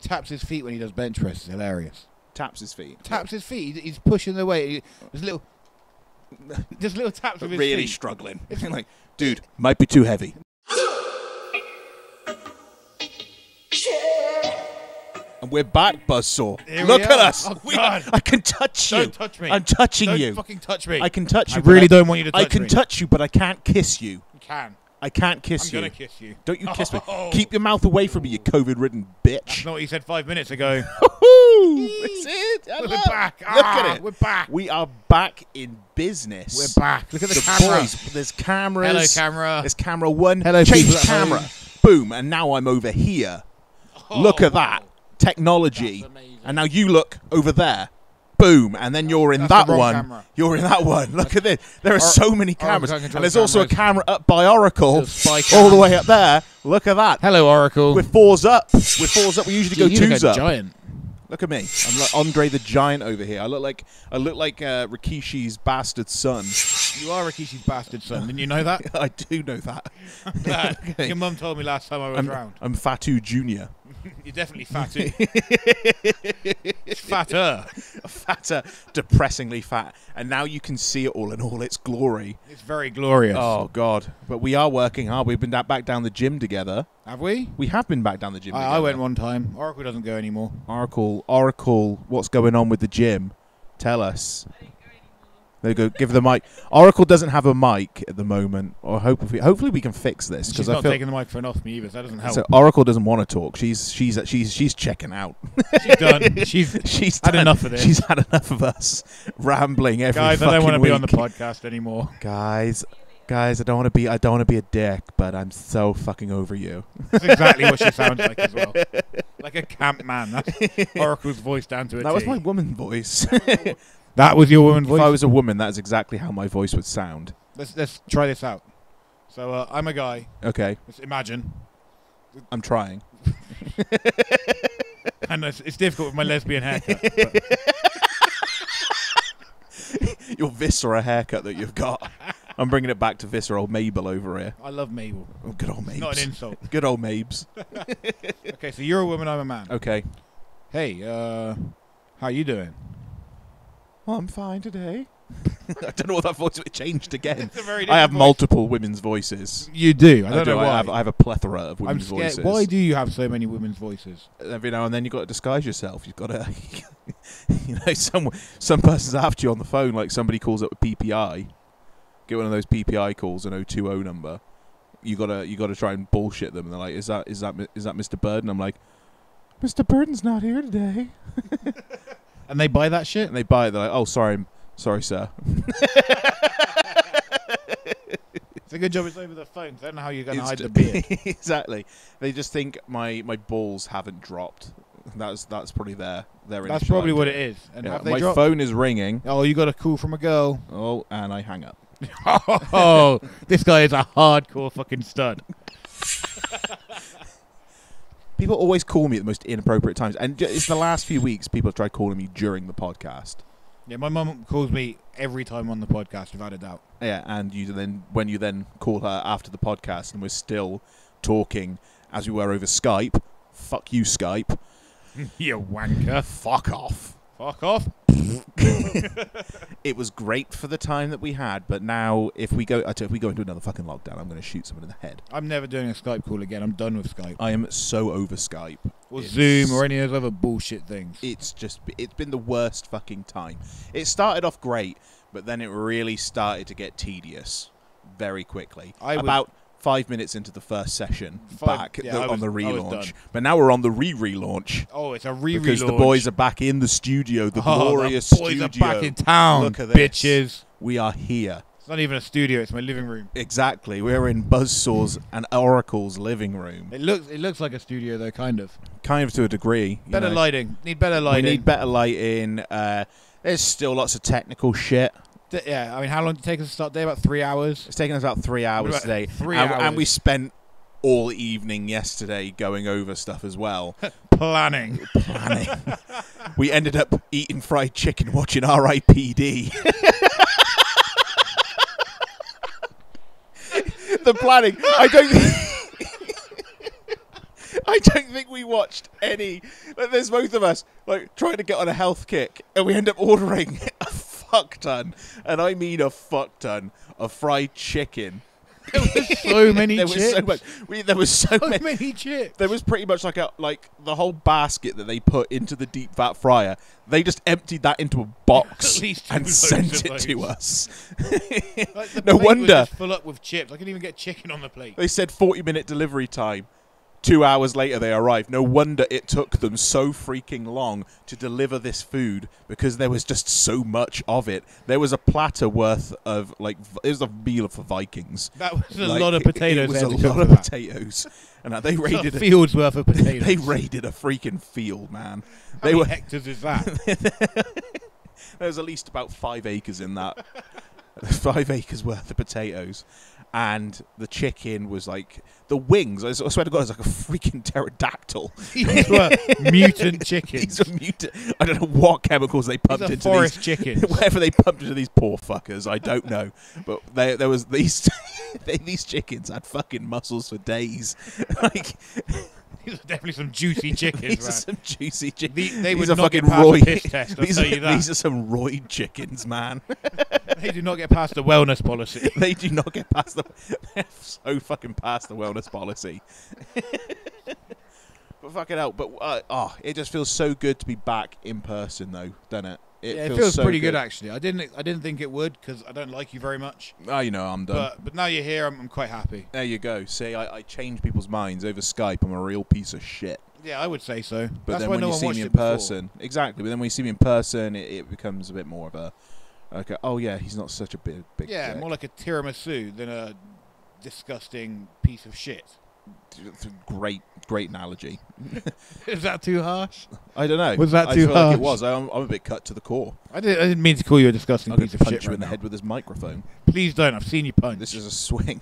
Taps his feet when he does bench press. It's hilarious. Taps his feet. Taps his feet. He's pushing the weight. There's little, just little taps of his feet. Really struggling. It's like, dude, might be too heavy. And we're back, Buzzsaw. Look at us. Oh, God. I can touch you. Don't touch me. I'm touching you. Don't fucking touch me. I can touch you. I really don't want you to touch me. I can touch you, but I can't kiss you. You can. I can't kiss you. I'm going to kiss you. Don't you kiss me. Keep your mouth away from me, you COVID-ridden bitch. That's not what you said 5 minutes ago. That's it. We're back. Look at it. We're back. We are back in business. We're back. Look at the camera. There's cameras. Hello, camera. There's camera one. Hello, change camera. Boom. And now I'm over here. Look at that. Technology, and now you look over there, boom, and then you're in that one. Camera. You're in that one. Look at this. There are so many cameras, and there's also a camera up by Oracle, all the way up there. Look at that. Hello, Oracle. We're fours up. We're fours up. We usually go twos up. Giant. Look at me. I'm like Andre the Giant over here. I look like Rikishi's bastard son. You are Rikishi's bastard son. Didn't you know that? I do know that. Okay. Your mum told me last time I was round. I'm Fatu Junior. You're definitely fatter. Fatter. Fatter, depressingly fat. And now you can see it all in all its glory. It's very glorious. Oh, God. But we are working hard. We've been back down the gym together. Have we? We have been back down the gym together. I went one time. Oracle doesn't go anymore. Oracle, what's going on with the gym? Tell us. There you go. Give the mic. Oracle doesn't have a mic at the moment. Or hopefully we can fix this. She's not taking the microphone off me either, so that doesn't help. So Oracle doesn't want to talk. She's checking out. She's done. She's had enough of this. She's had enough of us rambling every fucking week. Guys, I don't want to be on the podcast anymore. Guys, I don't want to be a dick, but I'm so fucking over you. That's exactly what she sounds like as well. Like a camp man. That's Oracle's voice down to a T. That was my woman voice. That was your woman voice? If I was a woman, that's exactly how my voice would sound. Let's try this out. So I'm a guy. Okay. Let's imagine. I'm trying. And it's difficult with my lesbian haircut. Your viscera haircut that you've got. I'm bringing it back to visceral Mabel over here. I love Mabel. Oh, good old Mabes. It's not an insult. Good old Mabes. Okay, so you're a woman, I'm a man. Okay. Hey, how you doing? I'm fine today. I don't know what that voice would change again. I have multiple women's voices. You do. I don't know why. I have a plethora of women's voices. Why do you have so many women's voices? Every now and then you've got to disguise yourself. You've got to, you know, some person's after you on the phone, like somebody calls up a PPI. Get one of those PPI calls, an 020 number. You gotta try and bullshit them. And they're like, is that Mr. Bird? And I'm like, Mr. Bird's not here today. And they buy that shit? And they buy it. They're like, oh, sorry, sir. It's a good job it's over the phone. I don't know how you're going to hide the beard. Exactly. They just think my balls haven't dropped. That's probably their initial. That's probably what it is. And yeah, my phone is ringing. Oh, you got a call from a girl. Oh, and I hang up. Oh, this guy is a hardcore fucking stud. People always call me at the most inappropriate times. And it's the last few weeks people have tried calling me during the podcast. Yeah, my mum calls me every time on the podcast, without a doubt. Yeah, and when you then call her after the podcast and we're still talking as we were over Skype, fuck you, Skype. You wanker. Fuck off. Fuck off. It was great for the time that we had, but now if we go into another fucking lockdown, I'm going to shoot someone in the head. I'm never doing a Skype call again. I'm done with Skype. I am so over Skype or Zoom or any of those other bullshit things. It's been the worst fucking time. It started off great, but then it really started to get tedious very quickly. About 5 minutes into the first session, on the relaunch. But now we're on the relaunch. Oh, it's a relaunch. Because the boys are back in the studio, glorious studio. The boys are back in town. Look at this. Bitches. We are here. It's not even a studio, it's my living room. Exactly. We're in Buzzsaw's and Oracle's living room. It looks like a studio though, kind of. Kind of to a degree. Better lighting. Need better lighting. We need better lighting. There's still lots of technical shit. Yeah, I mean, how long did it take us to start today? About 3 hours? It's taken us about 3 hours today. 3 hours. And we spent all evening yesterday going over stuff as well. Planning. We ended up eating fried chicken, watching R.I.P.D. The planning. I don't... I don't think we watched any. Like, there's both of us like trying to get on a health kick, and we end up ordering a fuck ton, and I mean a fuck ton of fried chicken. There was so many chips. There was pretty much like a the whole basket that they put into the deep fat fryer. They just emptied that into a box and sent it to us. Like, the no wonder was just full up with chips. I couldn't even get chicken on the plate. They said 40-minute delivery time. 2 hours later they arrived. No wonder it took them so freaking long to deliver this food, because there was just so much of it. There was a platter worth of, like, it was a meal for Vikings. That was a lot of potatoes. It was a lot of potatoes. And they raided a field's worth of potatoes. They raided a freaking field, man. How many hectares is that? There was at least about 5 acres in that. 5 acres worth of potatoes. And the chicken was like the wings. I swear to God, it was like a freaking pterodactyl. These were mutant chickens. These were mutant. I don't know what chemicals they pumped into forest these chickens. Whatever they pumped into these poor fuckers, I don't know. But there was these. These chickens had fucking muscles for days. Like, these are definitely some juicy chickens. These are some juicy chickens. They would not get past the piss test, I'll tell you that. These are some roid chickens, man. They do not get past the wellness policy. They do not get past the... They're so fucking past the wellness policy. But fucking hell. But, oh, it just feels so good to be back in person, though, doesn't it? It feels so pretty good, actually. I didn't think it would, because I don't like you very much. Oh, you know, I'm done. But now you're here, I'm quite happy. There you go. See, I change people's minds over Skype. I'm a real piece of shit. Yeah, I would say so. But that's then when you see me in person... Exactly. But then when you see me in person, it becomes a bit more of a... Okay. Oh yeah, he's not such a big. Yeah, dick. More like a tiramisu than a disgusting piece of shit. Great analogy. Is that too harsh? I don't know. Was that too harsh? Like it was. I'm a bit cut to the core. I didn't mean to call you a disgusting piece of shit. Punch you in the head with this microphone. Please don't. I've seen you punch. This is a swing.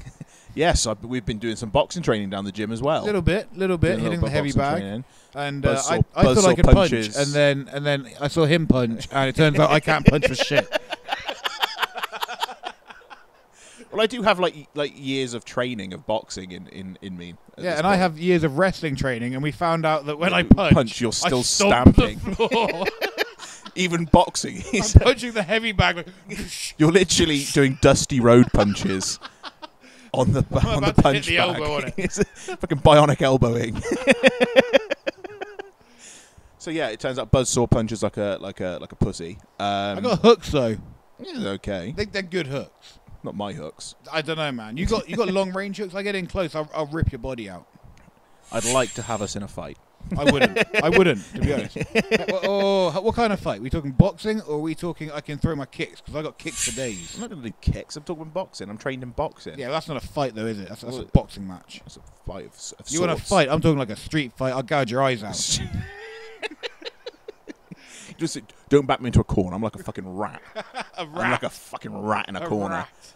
Yes, we've been doing some boxing training down the gym as well. Little bit, hitting the heavy bag. Training. And I thought I could punch, and then I saw him punch, and it turns out I can't punch for shit. Well, I do have like years of training of boxing in me. Yeah, and point. I have years of wrestling training, and we found out that when I punch, you're still stamping. Even boxing, I'm punching the heavy bag. Like, you're literally doing dusty road punches on the punch bag. Elbow on it. It's fucking bionic elbowing. So yeah, it turns out buzzsaw punches like a pussy. I got hooks though. Yeah, okay. They're good hooks. Not my hooks. I don't know, man. You got long range hooks. I get in close, I'll rip your body out. I'd like to have us in a fight. I wouldn't, to be honest. Oh, what kind of fight? Are we talking boxing, or are we talking I can throw my kicks? Because I got kicks for days. I'm not going to do kicks. I'm talking boxing. I'm trained in boxing. Yeah, that's not a fight, though, is it? That's a boxing match. That's a fight of you want to fight? I'm talking like a street fight. I'll gouge your eyes out. Just don't back me into a corner. I'm like a fucking rat. A rat. I'm like a fucking rat in a corner. Rat.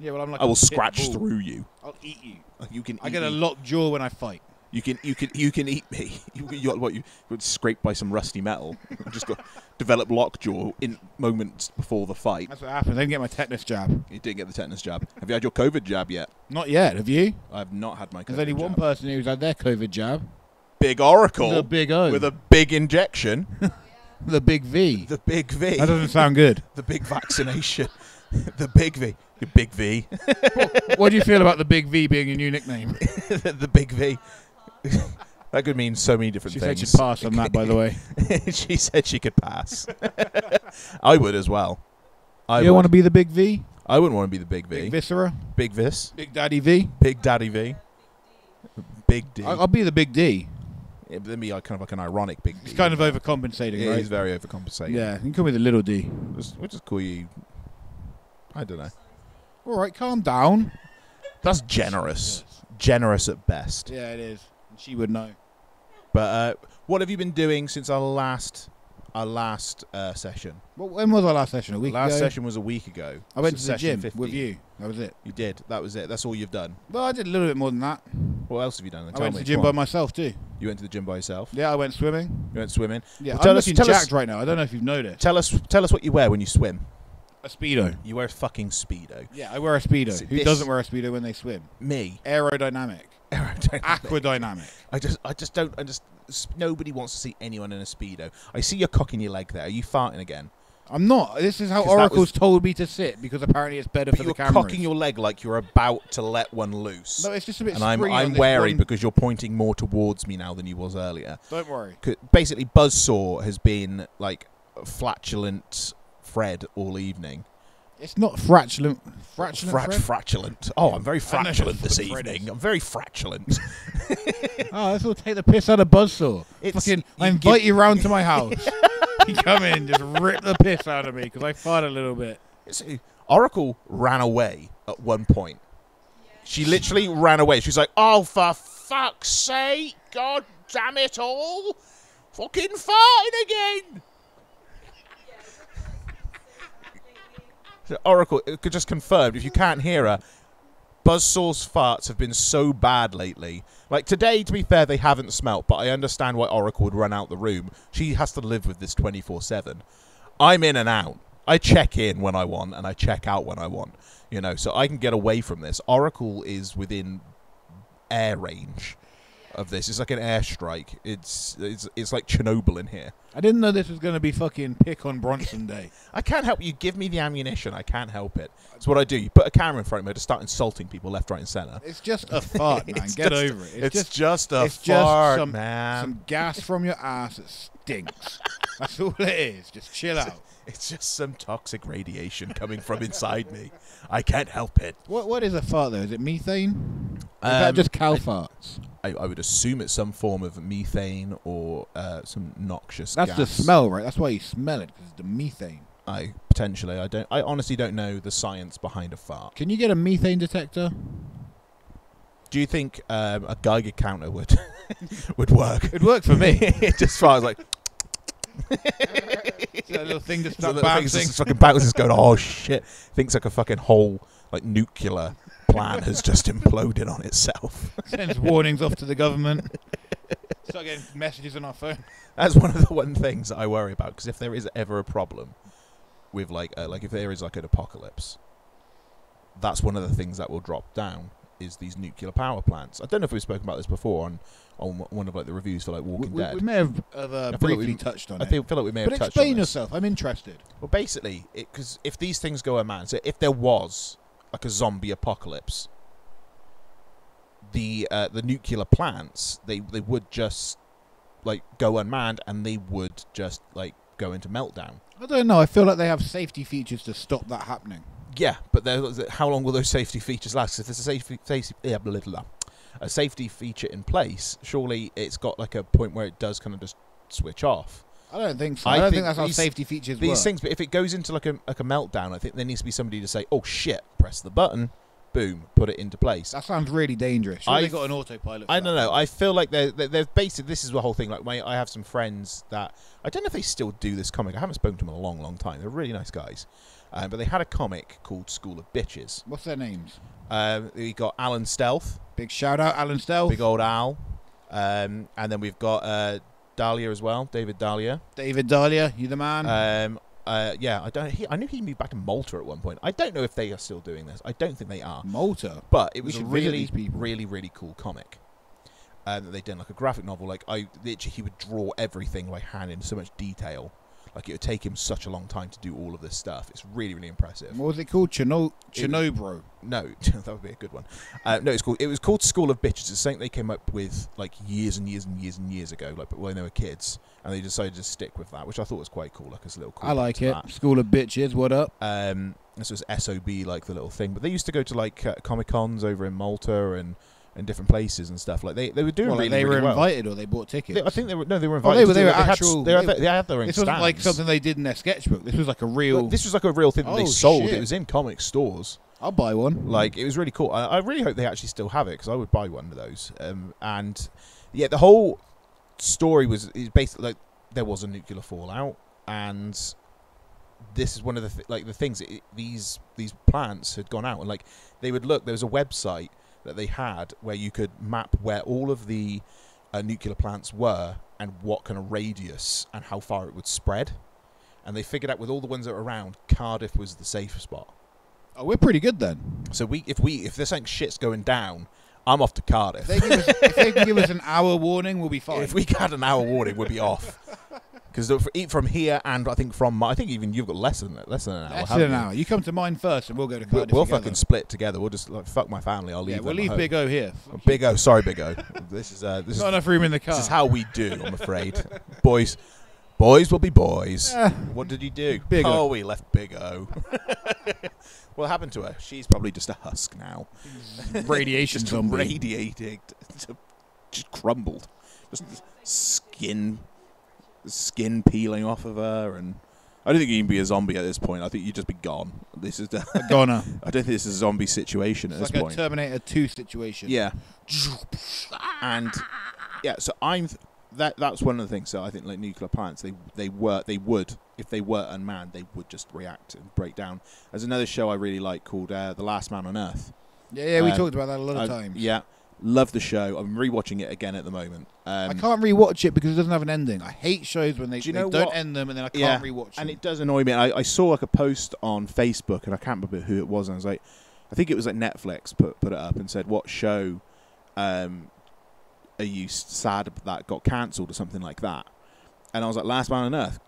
Yeah, well, I'm like. I will scratch through you. I'll eat you. You can. I get a locked jaw when I fight. You can eat me. You got scraped by some rusty metal. I just got developed lockjaw in moments before the fight. That's what happened. I didn't get my tetanus jab. You didn't get the tetanus jab. Have you had your COVID jab yet? Not yet. Have you? I have not had my COVID jab. There's only one person who's had their COVID jab. Big Oracle. The big O. With a big injection. The big V. The big V. That doesn't sound good. The big vaccination. The big V. The big V. What do you feel about the big V being your new nickname? The big V. That could mean so many different things. She said she'd pass on that, by the way. She said she could pass. I would as well. You don't want to be the big V? I wouldn't want to be the big V. Big Viscera? Big Vis. Big Daddy V? Big Daddy V. Big D. I'll be the big D. Yeah, but then be kind of like an ironic big D. It's kind of overcompensating, right? It is very overcompensating. Yeah, you can call me the little D. We'll just call you... I don't know. All right, calm down. That's generous. Generous at best. Yeah, it is. She would know. But what have you been doing since our last session? Well, when was our last session? A week ago? Last session was a week ago. I went to the gym with you. That was it. You did. That was it. That's all you've done. Well, I did a little bit more than that. What else have you done? I went to the gym by myself too. You went to the gym by yourself? Yeah, I went swimming. You went swimming? Yeah, I'm looking jacked right now. I don't know if you've noticed. Tell us what you wear when you swim. A Speedo. You wear a fucking Speedo. Yeah, I wear a Speedo. Who doesn't wear a Speedo when they swim? Me. Aerodynamic. aquadynamic. Aquadynamic. I just don't. Nobody wants to see anyone in a speedo. I see your cock in your leg there. Are you farting again? I'm not. This is how Oracle's told me to sit, because apparently it's better for the cameras. You're cocking your leg like you're about to let one loose. No, it's just a bit. And I'm wary because you're pointing more towards me now than you was earlier. Don't worry. Basically, Buzzsaw has been like flatulent Fred all evening. It's not fratulent. Fratulent. Oh, I'm very fratulent this evening. I'm very fratulent. Oh, this will take the piss out of Buzzsaw. Fucking, I invite you round to my house. You come in, just rip the piss out of me because I fart a little bit. See, Oracle ran away at one point. She literally ran away. She's like, oh, for fuck's sake. God damn it all. Fucking farting again. Oracle just confirmed, if you can't hear her, Buzzsaw's farts have been so bad lately. Like today, to be fair, they haven't smelt, but I understand why Oracle would run out the room. She has to live with this 24/7. I'm in and out. I check in when I want and I check out when I want, you know, so I can get away from this. Oracle is within air range of this. It's like an airstrike. It's like Chernobyl in here. I didn't know this was going to be fucking pick on Bronson day. I can't help you. Give me the ammunition. I can't help it. It's what I do. You put a camera in front of me to start insulting people left, right, and centre. It's just a fart, man. Get over it. It's just a fart, man. Some gas from your ass that stinks. That's all it is. Just chill out. It's just some toxic radiation coming from inside me. I can't help it. What is a fart, though? Is it methane? Is that just cow farts? I would assume it's some form of methane or some noxious gas. That's the smell, right? That's why you smell it, because it's the methane. Potentially. I honestly don't know the science behind a fart. Can you get a methane detector? Do you think a Geiger counter would would work? It'd work for me. It just farts like... that little thing just starts bouncing. Just fucking bounces, going, oh shit. Thinks like a fucking whole like nuclear plant has just imploded on itself. Sends warnings off to the government. Start getting messages on our phone. That's one of the things that I worry about, because if there is ever a problem with like if there is like an apocalypse, that's one of the things that will drop down is these nuclear power plants. I don't know if we've spoken about this before on one of like the reviews for like Walking Dead. We may have briefly touched on it. I feel like we may have touched on it. But explain yourself. I'm interested. Well, basically, because if these things go unmanned, so if there was like a zombie apocalypse, the nuclear plants they would just like go unmanned and they would just like go into meltdown. I don't know. I feel like they have safety features to stop that happening. Yeah, but how long will those safety features last? If there's a safety feature in place, surely it's got like a point where it does kind of just switch off. I don't think so. I don't think that's how safety features work. These things, but if it goes into like a meltdown, I think there needs to be somebody to say, "Oh shit, press the button, boom, put it into place." That sounds really dangerous. Surely they've got an autopilot. I don't know. I feel like they're basically. This is the whole thing. Like I have some friends that I don't know if they still do this comic. I haven't spoken to them in a long, long time. They're really nice guys. But they had a comic called School of Bitches. What's their names? We've got Alan Stealth. Big shout out, Alan Stealth. Big old Al. And then we've got Dahlia as well, David Dahlia. David Dahlia, you the man. Yeah, I knew he moved back to Malta at one point. I don't know if they are still doing this. I don't think they are. Malta? But it was a really, really, really cool comic. That they'd done like a graphic novel. Like he would draw everything by hand in so much detail. Like, it would take him such a long time to do all of this stuff. It's really, really impressive. What was it called? Chernobro? No, that would be a good one. No, it was called School of Bitches. It's something they came up with, like, years and years and years and years ago, like when they were kids. And they decided to stick with that, which I thought was quite cool. Like, it's a little cool. I like it. That. School of Bitches, what up? This was SOB, like, the little thing. But they used to go to, like, Comic-Cons over in Malta and different places and stuff. Like they were doing really well. Invited or they bought tickets. I think they were invited. Oh, they had their own stands. This wasn't like something they did in their sketchbook. This was like a real. This was like a real thing that they sold. Shit. It was in comic stores. I'll buy one. Like it was really cool. I really hope they actually still have it because I would buy one of those. And yeah, the whole story is basically like there was a nuclear fallout, and this is one of the things. These plants had gone out, and like they would look. There was a website that they had where you could map where all of the nuclear plants were and what kind of radius and how far it would spread. And they figured out with all the ones that were around, Cardiff was the safe spot. Oh, we're pretty good then. So if there's something shit's going down, I'm off to Cardiff. If they can give us an hour warning, we'll be fine. If we had an hour warning, we'll be off. Because from here and I think from I think even you've got less than an hour. Less than an hour. You come to mine first, and we'll go to Cardiff. We'll fucking split together. We'll just like fuck my family. I'll leave. Yeah, we'll leave Big O here. Big O, sorry, Big O. This is not enough room in the car. This is how we do. I'm afraid, boys. Boys will be boys. What did you do? Big O. Oh, we left Big O. What happened to her? She's probably just a husk now. Radiation zombie. Radiated. Just crumbled. Just skin peeling off of her, and I don't think you can be a zombie at this point. I think you'd just be gone. This is the a goner. I don't think this is a zombie situation at this point. It's like a Terminator 2 situation. Yeah. And yeah, so that's one of the things. So I think like nuclear plants, if they were unmanned, they would just react and break down. There's another show I really like called The Last Man on Earth. Yeah, yeah, we talked about that a lot of times. Yeah. Love the show. I'm rewatching it again at the moment. I can't rewatch it because it doesn't have an ending. I hate shows when they don't end them and then I can't rewatch them. And it does annoy me. I saw like a post on Facebook and I can't remember who it was. And I was like, I think it was like Netflix put it up and said, "What show are you sad that got cancelled?" or something like that. And I was like, "Last Man on Earth,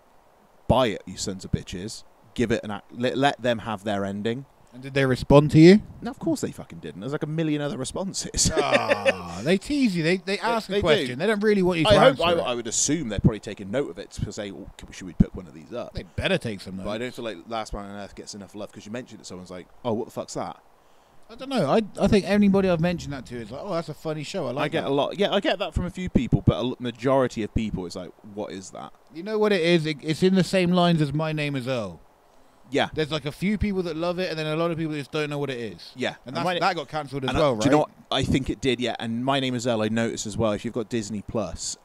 buy it, you sons of bitches. Give it an let them have their ending." And did they respond to you? No, of course they fucking didn't. There's like a million other responses. Oh, they tease you. They ask a question. They don't really want you to answer it. I would assume they're probably taking note of it to say, well, should we pick one of these up? They better take some notes. But I don't feel like Last Man on Earth gets enough love because you mentioned it. Someone's like, oh, what the fuck's that? I don't know. I think anybody I've mentioned that to is like, oh, that's a funny show. I get that a lot. Yeah, I get that from a few people, but a majority of people is like, what is that? You know what it is? It's in the same lines as My Name Is Earl. Yeah. There's like a few people that love it and then a lot of people just don't know what it is. Yeah. And that got cancelled as well, right? Do you know what? I think it did, yeah. And My Name Is Earl, I noticed as well, if you've got Disney Plus,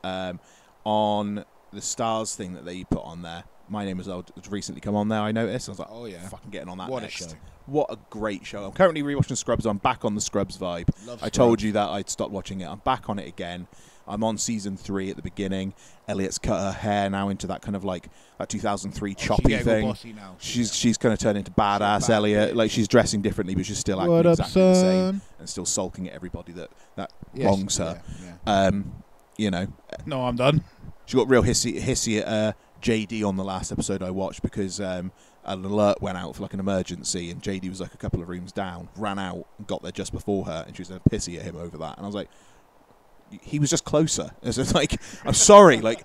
on the Stars thing that they put on there, My Name Is Earl has recently come on there, I noticed. I was like, oh yeah, fucking getting on that next. What a show. What a great show. I'm currently rewatching Scrubs. I'm back on the Scrubs vibe. Love Scrubs. I told you that I'd stopped watching it. I'm back on it again. I'm on season 3 at the beginning. Elliot's cut her hair now into that kind of like that 2003 choppy thing. Now. She's kind of turned into badass Elliot. Like she's dressing differently, but she's still acting exactly the same and still sulking at everybody that wrongs her. Yeah, yeah. You know. No, I'm done. She got real hissy at JD on the last episode I watched because an alert went out for like an emergency and JD was like a couple of rooms down, ran out, and got there just before her, and she was pissy at him over that. And I was like, he was just closer. It's like, I'm sorry, like,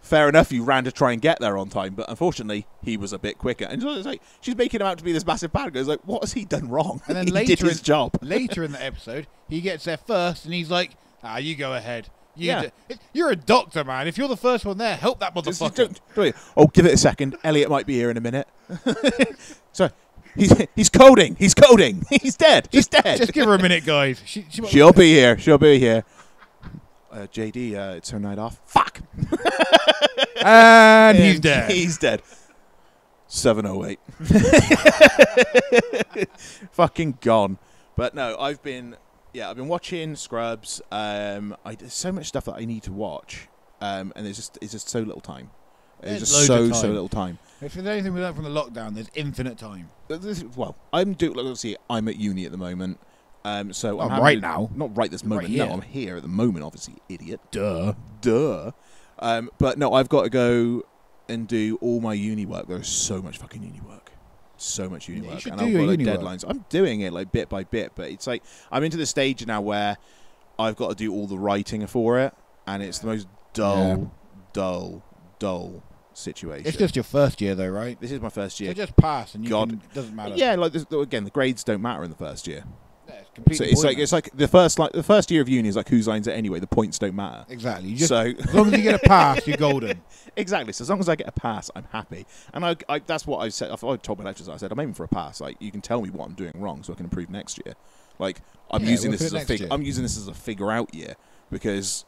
fair enough, you ran to try and get there on time, but unfortunately, he was a bit quicker. And it's like, she's making him out to be this massive bad guy. It's like, what has he done wrong? And then he did his job. Later in the episode, he gets there first, and he's like, ah, you go ahead. You're a doctor, man. If you're the first one there, help that motherfucker. Don't oh, give it a second. Elliot might be here in a minute. So he's coding. He's coding. He's dead. He's dead. Just give her a minute, guys. She'll be here. She'll be here. JD, it's her night off. Fuck. And he's dead. He's dead. 7:08. Fucking gone. But no, I've been watching Scrubs. There's so much stuff that I need to watch, and it's just so little time. There's just so little time. If there's anything we learned from the lockdown, there's infinite time. Well, I'm at uni at the moment. So I'm right now, not right this moment. Right, no, I'm here at the moment. Obviously, idiot. Duh. But no, I've got to go and do all my uni work. There's so much fucking uni work. So much uni work, and I've got like deadlines. I'm doing it like bit by bit, but it's like I'm into the stage now where I've got to do all the writing for it, and it's the most dull situation. It's just your first year, though, right? This is my first year. So just pass, and it doesn't matter. Yeah, like again, the grades don't matter in the first year. So it's like the first year of uni is like whose line's it anyway. The points don't matter. Exactly. As long as you get a pass, you're golden. Exactly. So as long as I get a pass, I'm happy. And that's what I said. I told my lecturers. I said I'm aiming for a pass. Like you can tell me what I'm doing wrong, so I can improve next year. Like I'm using this as a figure out year because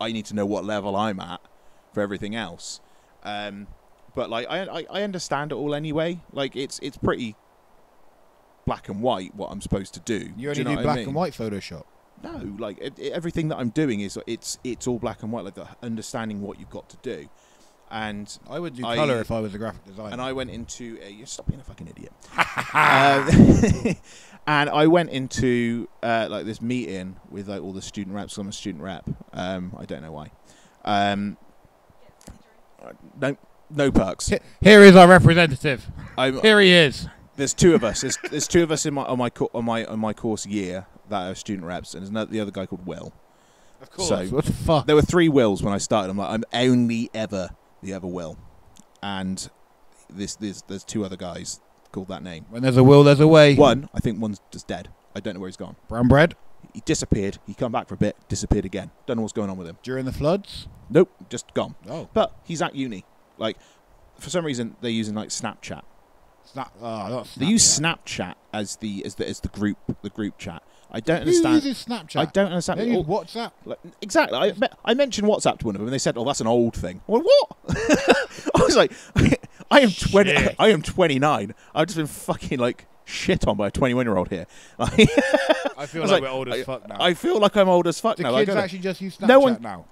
I need to know what level I'm at for everything else. But like I understand it all anyway. Like it's pretty black and white what I'm supposed to do. You only do black and white Photoshop? No, like everything that I'm doing is it's all black and white, like understanding what you've got to do. And I would do colour if I was a graphic designer. And I went into a, stop being a fucking idiot. And I went into like this meeting with like all the student reps. I'm a student rep. I don't know why. No perks. Here is our representative. Here he is. There's two of us. There's two of us in my on my course year that are student reps, and there's another, the other guy called Will. Of course. So what the fuck? There were three Wills when I started. I'm like, I'm only ever the other Will, and there's two other guys called that name. When there's a will, there's a way. One, I think one's just dead. I don't know where he's gone. Brown bread. He disappeared. He come back for a bit. Disappeared again. Don't know what's going on with him. During the floods? Nope, just gone. Oh. But he's at uni. Like, for some reason they're using like Snapchat. They use Snapchat as the group chat. I don't understand. Who uses Snapchat? I don't understand. They use WhatsApp. Like, exactly. I mentioned WhatsApp to one of them, and they said, "Oh, that's an old thing." Well, what? I was like, "I am 20. I am 29. I've just been fucking like shit on by a 21-year-old here." I feel like we're old as fuck now. I feel like I'm old as fuck now. The kids actually just use Snapchat now.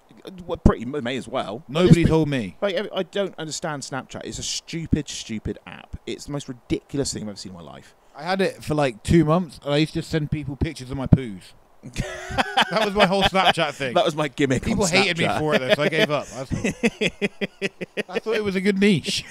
Well, may as well. Nobody told me. Like, I don't understand Snapchat. It's a stupid, stupid app. It's the most ridiculous thing I've ever seen in my life. I had it for like 2 months, and I used to send people pictures of my poos. That was my whole Snapchat thing. That was my gimmick. People hated me for it, though, so I gave up. I thought it was a good niche.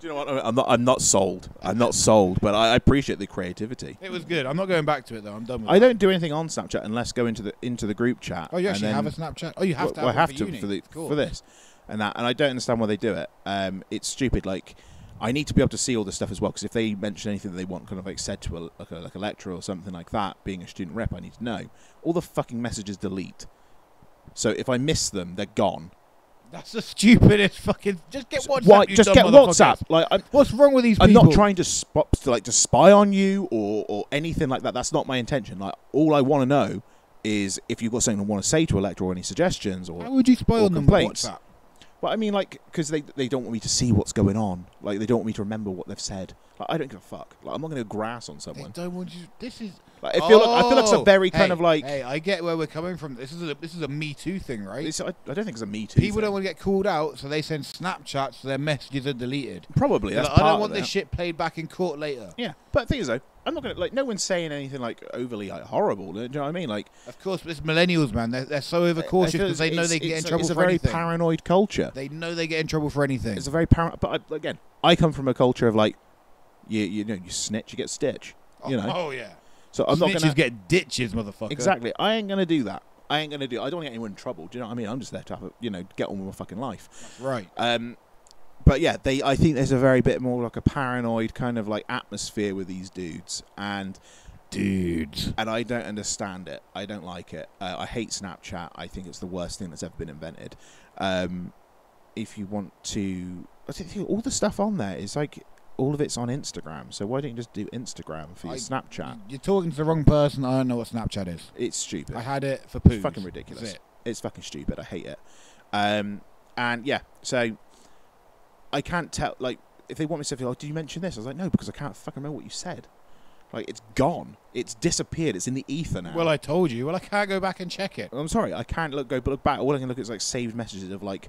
Do you know what? I'm not sold. I'm not sold, but I appreciate the creativity. It was good. I'm not going back to it though. I'm done with it. I don't do anything on Snapchat unless go into the group chat. Oh, you actually have a Snapchat? Oh, you have to. Well, I have to for this and that, and I don't understand why they do it. It's stupid. Like, I need to be able to see all this stuff as well, because if they mention anything that they want kind of like said to like a lecturer or something like that, being a student rep, I need to know. All the fucking messages delete. So if I miss them, they're gone. That's the stupidest fucking... Just get WhatsApp. Why, just get WhatsApp. Like, what's wrong with these people? I'm not trying to spy on you or anything like that. That's not my intention. Like, all I want to know is if you've got something I want to say to a lecturer or any suggestions or... How would you spy on them with WhatsApp? But I mean, like, because they don't want me to see what's going on. Like, they don't want me to remember what they've said. Like, I don't give a fuck. Like, I'm not going to grass on someone. They don't want you. This is. Like, I feel like it's a very kind of like. Hey, I get where we're coming from. This is a Me Too thing, right? I don't think it's a Me Too. People don't want to get called out, so they send Snapchats, so their messages are deleted. Probably. That's like, I don't want this shit played back in court later. Yeah, but the thing is though, I'm not gonna like. No one's saying anything like overly like horrible. Do you know what I mean? Like, of course, but it's millennials, man. They're so overcautious because they know they get in trouble for anything. It's a very paranoid culture. They know they get in trouble for anything. It's a very paranoid. But again, I come from a culture of like, you know, you snitch, you get stitch. You know. Oh yeah. So I'm not gonna get ditches, motherfucker. Exactly. I ain't gonna do that. I don't want to get anyone in trouble. Do you know what I mean? I'm just there to have a, you know, get on with my fucking life. That's right. But yeah, I think there's a very bit more like a paranoid kind of like atmosphere with these dudes and I don't understand it. I don't like it. I hate Snapchat. I think it's the worst thing that's ever been invented. If you want to, I think all the stuff on there is like all of it's on Instagram. So why don't you just do Instagram for your Snapchat? You're talking to the wrong person. I don't know what Snapchat is. It's stupid. I had it for poos. It's fucking ridiculous. It's fucking stupid. I hate it. And yeah, so. I can't tell, like, if they want me to feel like, did you mention this? I was like, no, because I can't fucking remember what you said. Like, it's gone. It's disappeared. It's in the ether now. Well, I told you. Well, I can't go back and check it. I'm sorry. I can't look back. All I can look at is, like, saved messages of, like,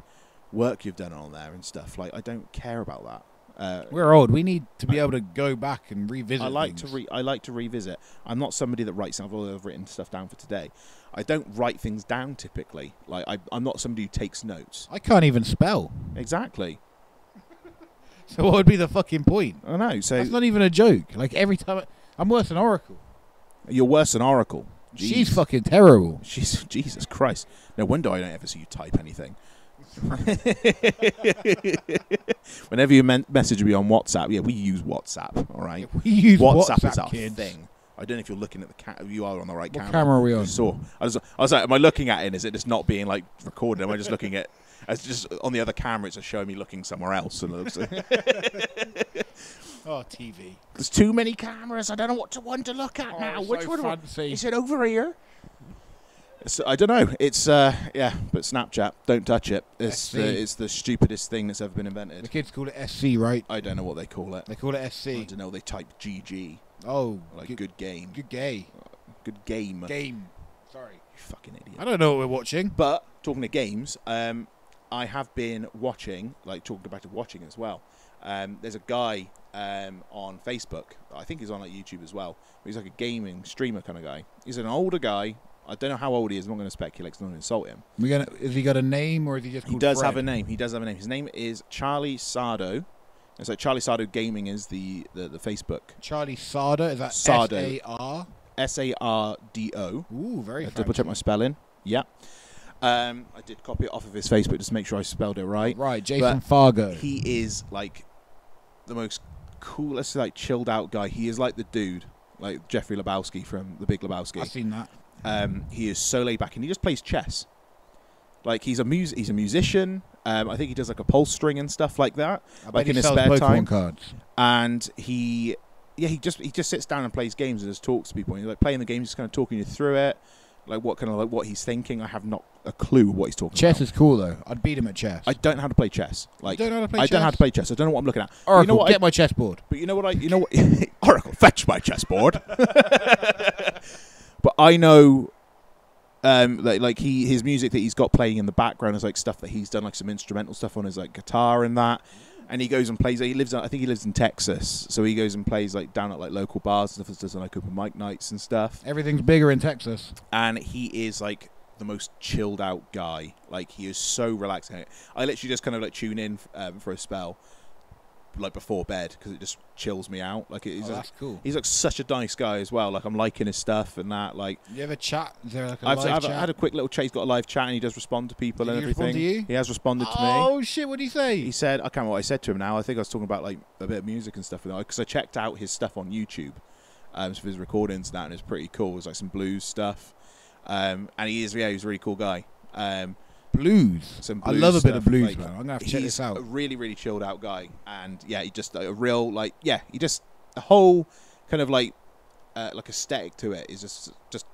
work you've done on there and stuff. Like, I don't care about that. We're old. We need to be able to go back and revisit I like to revisit. I'm not somebody that writes... I've written stuff down for today. I don't write things down, typically. Like, I'm not somebody who takes notes. I can't even spell. Exactly. So what would be the fucking point? I know. So that's not even a joke. Like every time I'm worse than Oracle. You're worse than Oracle. Jeez. She's fucking terrible. She's Jesus Christ. No wonder I don't ever see you type anything. Whenever you message me on WhatsApp, yeah, we use WhatsApp. All right, yeah, we use WhatsApp is our thing. I don't know if you're looking at the camera. You are on the right camera. What camera are we on? I was like, am I looking at it? And is it just not being like recorded? Am I just looking at? It's just on the other camera. It's just showing me looking somewhere else. And oh, TV! There's too many cameras. I don't know what to look at now. Which one? Fancy. Is it over here? So, I don't know. It's yeah, but Snapchat. Don't touch it. It's the stupidest thing that's ever been invented. The kids call it SC, right? I don't know what they call it. They call it SC. I don't know. They type GG. Oh, like good game. Good gay. Good game. Game. Sorry. You fucking idiot. I don't know what we're watching. But talking of games, I have been watching, like talking about watching as well. There's a guy on Facebook. I think he's on like YouTube as well. He's like a gaming streamer kind of guy. He's an older guy. I don't know how old he is. I'm not going to speculate because I'm not going to insult him. Has he got a name, or is he just called Fred? Have a name. He does have a name. His name is Charly Sardo. It's like Charly Sardo Gaming is the Facebook. Charly Sardo? Is that Sardo? S-A-R? S-A-R-D-O. Ooh, very fancy. Double check my spelling. Yeah. I did copy it off of his Facebook just to make sure I spelled it right. Right, Jason Fargo. He is like the most coolest, like chilled out guy. He is like the dude, like Jeffrey Lebowski from The Big Lebowski. I've seen that. He is so laid back, and he just plays chess. Like he's a musician. I think he does like upholstering and stuff like that, like in his spare time. Cards. And he, yeah, he just sits down and plays games and just talks to people. And he's like playing the games, just kind of talking you through it, like what kind of like what he's thinking. I have not a clue what he's talking about. Chess is cool though. I'd beat him at chess. I don't know how to play chess. Like you don't know how to play chess? I don't know how to play chess. I don't know what I'm looking at. Oracle, you know what, get my chessboard. But you know what I Oracle, fetch my chessboard. But I know, like his music that he's got playing in the background is like stuff that he's done, like some instrumental stuff on his like guitar and that. And he goes and plays. He lives, I think he lives in Texas, so he goes and plays like down at like local bars and stuff. Does like open mic nights and stuff. Everything's bigger in Texas. And he is like the most chilled out guy. Like he is so relaxing. I literally just kind of like tune in for a spell, like before bed, because it just chills me out. Like he's like, that's cool. He's like such a nice guy as well. Like I'm liking his stuff and that. Like you ever chat? Is there like a live chat? I've had a quick little chat. He's got a live chat and he does respond to people and everything. Did he respond to you? He has responded to me. Oh shit! What did he say? He said, I can't remember what I said to him now. I think I was talking about like a bit of music and stuff, because I checked out his stuff on YouTube, for his recordings and that, and it's pretty cool. It's like some blues stuff, and he is he's a really cool guy. Blues. Some blues. I love a bit of blues, like, man. I'm gonna have to check this out. A really, really chilled out guy, and yeah, he just like, a real like yeah, he just the whole kind of like aesthetic to it is just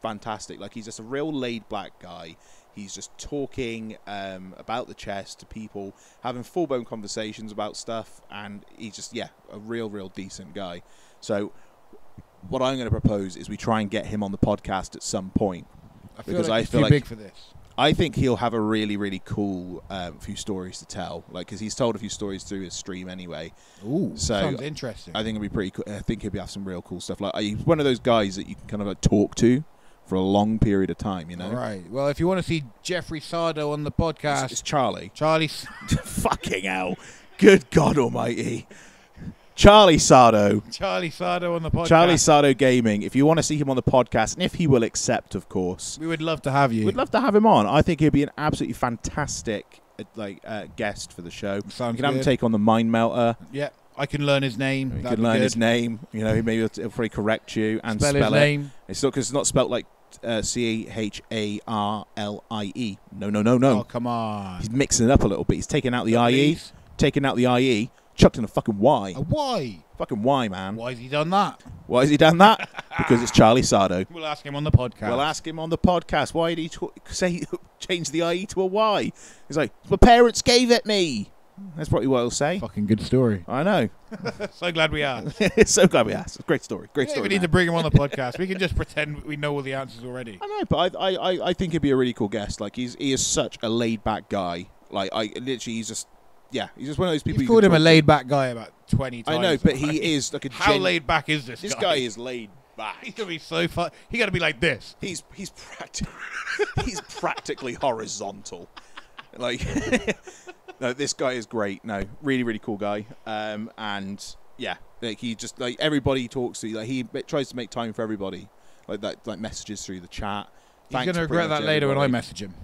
fantastic. Like he's just a real laid back guy. He's just talking about the chess to people, having full blown conversations about stuff, and he's just yeah, a real, real decent guy. So what I'm going to propose is we try and get him on the podcast at some point, because I feel like he's too big for this. I think he'll have a really, really cool few stories to tell, like because he's told a few stories through his stream anyway. Ooh, so sounds interesting. I think it'll be pretty cool. I think he'll have some real cool stuff. Like he's one of those guys that you can kind of like talk to for a long period of time, you know. Right. Well, if you want to see Jeffrey Sardo on the podcast, it's Charlie. Charlie. Fucking hell! Good God Almighty! Charly Sardo. Charly Sardo on the podcast. Charly Sardo Gaming. If you want to see him on the podcast, and if he will accept, of course. We would love to have you. We'd love to have him on. I think he'd be an absolutely fantastic guest for the show. Sounds good. Have him take on the Mind Melter. Yeah, I can learn his name. You can learn his name. You know, maybe he'll probably correct you and spell his name. It's not because it's not spelt like C-H-A-R-L-I-E. No, no, no, no. Oh, come on. He's mixing it up a little bit. He's taking out the I-E. Taking out the I-E. Chucked in a fucking Y. A Y? Fucking Y, man. Why has he done that? Why has he done that? Because it's Charly Sardo. We'll ask him on the podcast. We'll ask him on the podcast. Why did he change the IE to a Y? He's like, my parents gave it me. That's probably what he'll say. Fucking good story. I know. So glad we asked. So glad we asked. Great story. Great story. We need to bring him on the podcast. We can just pretend we know all the answers already. I know, but I think he'd be a really cool guest. Like he is such a laid back guy. Like he's just. Yeah, he's just one of those people. You've called him a laid-back guy about 20 times. I know, but he is like a. How laid-back is this guy? This guy is laid-back. He's gonna be so fun. He gotta be like this. He's practically he's practically horizontal. Like, no, this guy is great. No, really, really cool guy. And yeah, like he just like everybody he talks to. Like he tries to make time for everybody. Like that, like messages through the chat. He's going to regret that later when I message him.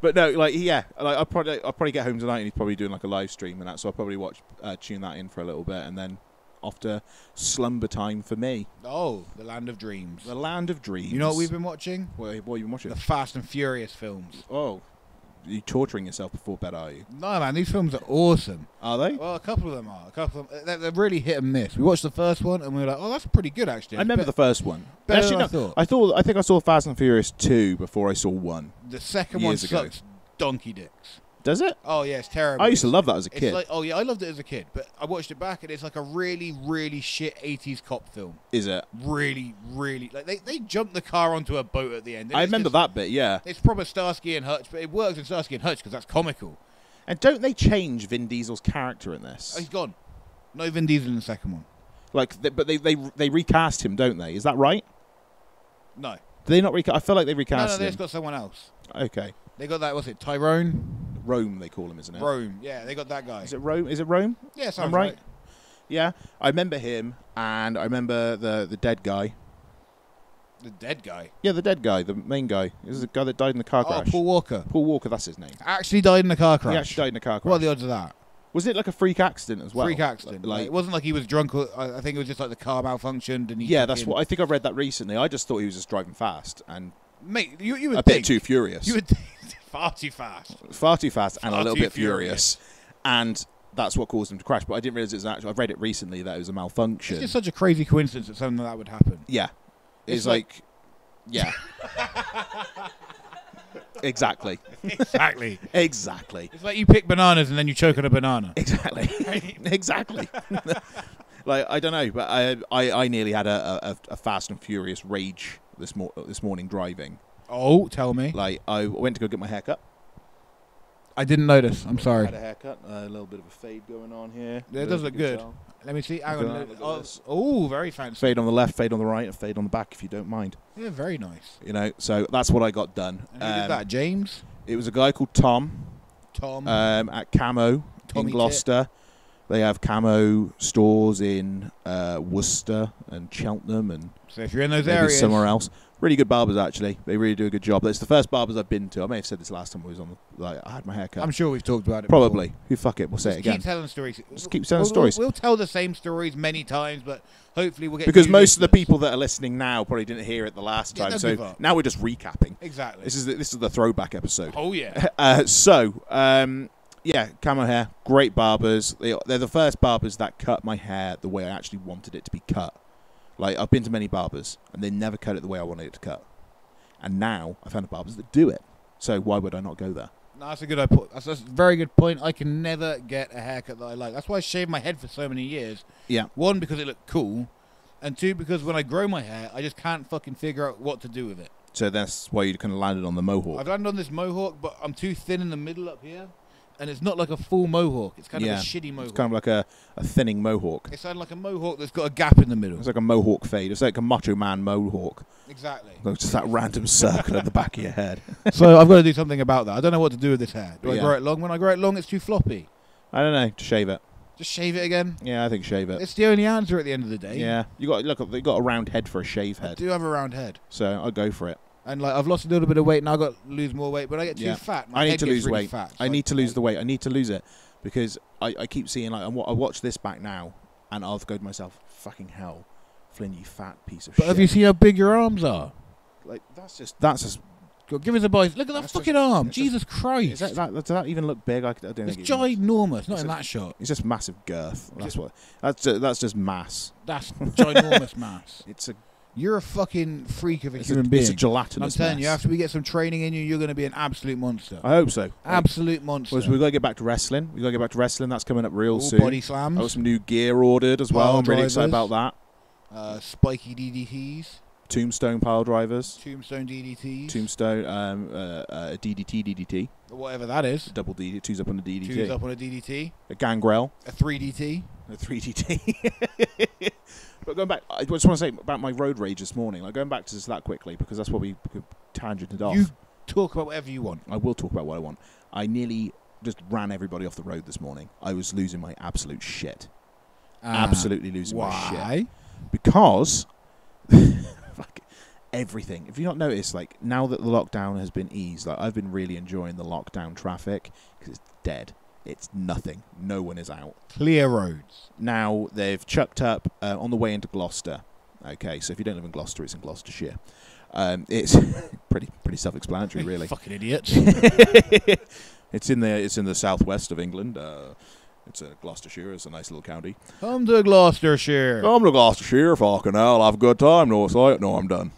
But no, like, yeah, like, I'll probably get home tonight and he's probably doing like a live stream and that, so I'll probably watch, tune that in for a little bit and then off to slumber time for me. Oh, the land of dreams. The land of dreams. You know what we've been watching? What have you been watching? The Fast and Furious films. Oh, you're torturing yourself before bed, are you? No, man, these films are awesome. Are they? Well, a couple of them are. A couple of them, they're really hit and miss. We watched the first one and we were like, "Oh, that's pretty good, actually." I remember the first one. Actually, no, I thought. I think I saw Fast and Furious 2 before I saw 1. The second one sucks donkey dicks. Does it? Oh, yeah, it's terrible. I used to love that as a kid. Like, oh, yeah, I loved it as a kid, but I watched it back, and it's like a really, really shit 80s cop film. Is it? Really, really. Like, they jump the car onto a boat at the end. I remember that bit, yeah. It's proper Starsky and Hutch, but it works in Starsky and Hutch because that's comical. And don't they change Vin Diesel's character in this? Oh, he's gone. No Vin Diesel in the second one. Like, but they recast him, don't they? Is that right? No. Do they not recast? I feel like they recast him. No, they've got someone else. Okay. They got that, what's it, Tyrone? Rome, they call him, isn't it? Rome, yeah, they got that guy. Is it Rome? Is it Rome? Yeah, sounds right. Yeah, I remember him, and I remember the dead guy. The dead guy? Yeah, the dead guy, the main guy. This is the guy that died in the car crash. Oh, Paul Walker. Paul Walker, that's his name. Actually died in a car crash? He actually died in a car crash. What are the odds of that? Was it like a freak accident as well? Freak accident. Like, it wasn't like he was drunk. I think it was just like the car malfunctioned. And he I think I read that recently. I just thought he was just driving fast and mate, you would think, bit too furious. You would far too fast. Far too fast and a little bit furious. And that's what caused him to crash. But I didn't realise it was actually. I've read it recently that it was a malfunction. It's just such a crazy coincidence that something like that would happen. Yeah. It's like yeah. Exactly. Exactly. Exactly. It's like you pick bananas and then you choke on a banana. Exactly. Right? Exactly. Like I don't know, but I nearly had a fast and furious rage this morning driving. Oh, tell me. Like I went to go get my haircut. I didn't notice. I'm sorry. I had a haircut. A little bit of a fade going on here. Yeah, it does look good. Let me see. Oh, very fancy. Fade on the left, fade on the right, and fade on the back, if you don't mind. Yeah, very nice. You know, so that's what I got done. And who did that, James? It was a guy called Tom. Tom. At Camo in Gloucester. They have Camo stores in Worcester and Cheltenham. And so if you're in those areas. Somewhere else. Really good barbers, actually. They really do a good job. It's the first barbers I've been to. I may have said this last time I was on. Like I had my haircut. I'm sure we've talked about it. Probably. Who fuck it? We'll say it again. Keep telling stories. Just keep telling stories. We'll tell the same stories many times, but hopefully we'll get. Because most of the people that are listening now probably didn't hear it the last time, so now we're just recapping. Exactly. This is the throwback episode. Oh yeah. Yeah, Camo Hair, great barbers. They're the first barbers that cut my hair the way I actually wanted it to be cut. Like, I've been to many barbers, and they never cut it the way I wanted it to cut. And now, I found the barbers that do it. So why would I not go there? No, that's a good point. That's a very good point. I can never get a haircut that I like. That's why I shaved my head for so many years. Yeah. One, because it looked cool. And two, because when I grow my hair, I just can't fucking figure out what to do with it. So that's why you kind of landed on the mohawk. I've landed on this mohawk, but I'm too thin in the middle up here. And it's not like a full mohawk. It's kind of a shitty mohawk. It's kind of like a thinning mohawk. It's kind of like a mohawk that's got a gap in the middle. It's like a mohawk fade. It's like a macho man mohawk. Exactly. It's just that random circle at the back of your head. So I've got to do something about that. I don't know what to do with this hair. Do I grow it long? When I grow it long, it's too floppy. I don't know. Just shave it. Just shave it again? Yeah, I think shave it. It's the only answer at the end of the day. Yeah. You've got a round head for a shave head. I do have a round head. So I'll go for it. And like I've lost a little bit of weight, and I've got to lose more weight. But I get too fat. My head gets really fat. I need to lose the weight. I need to lose it because I keep seeing like I watch this back now, and I'll go to myself, fucking hell, Flynn, you fat piece of shit. But have you seen how big your arms are? Like that's just. God, give us a boys. Look at that fucking arm. Jesus Christ. Is does that even look big? I don't think it's ginormous. Not in that shot. It's just massive girth. That's what. That's just mass. That's ginormous mass. It's a. You're a fucking freak of a human being. It's a gelatinous mess. I'm telling you, after we get some training in you, you're going to be an absolute monster. I hope so. Absolute monster. Well, so we've got to get back to wrestling. We've got to get back to wrestling. That's coming up real soon. Body slams. I got some new gear ordered as well. I'm really excited about that. Spiky DDTs. Tombstone pile drivers. Tombstone DDTs. Tombstone DDT. Whatever that is. Double DDT. Two's up on a DDT. Two's up on a DDT. A gangrel. A 3DT. A 3DT. But going back, I just want to say about my road rage this morning. Like going back to this that quickly because that's what we tangented off. You talk about whatever you want. I will talk about what I want. I nearly just ran everybody off the road this morning. I was losing my absolute shit. Absolutely losing my shit. Why? Because fuck everything. If you not noticed, like now that the lockdown has been eased, like I've been really enjoying the lockdown traffic because it's dead. It's nothing. No one is out. Clear roads. Now, they've chucked up on the way into Gloucester. Okay, so if you don't live in Gloucester, it's in Gloucestershire. It's pretty self-explanatory, really. Fucking idiots. It's in the southwest of England. It's Gloucestershire. It's a nice little county. Come to Gloucestershire. Come to Gloucestershire, fucking hell. Have a good time, Northside. No, I'm done.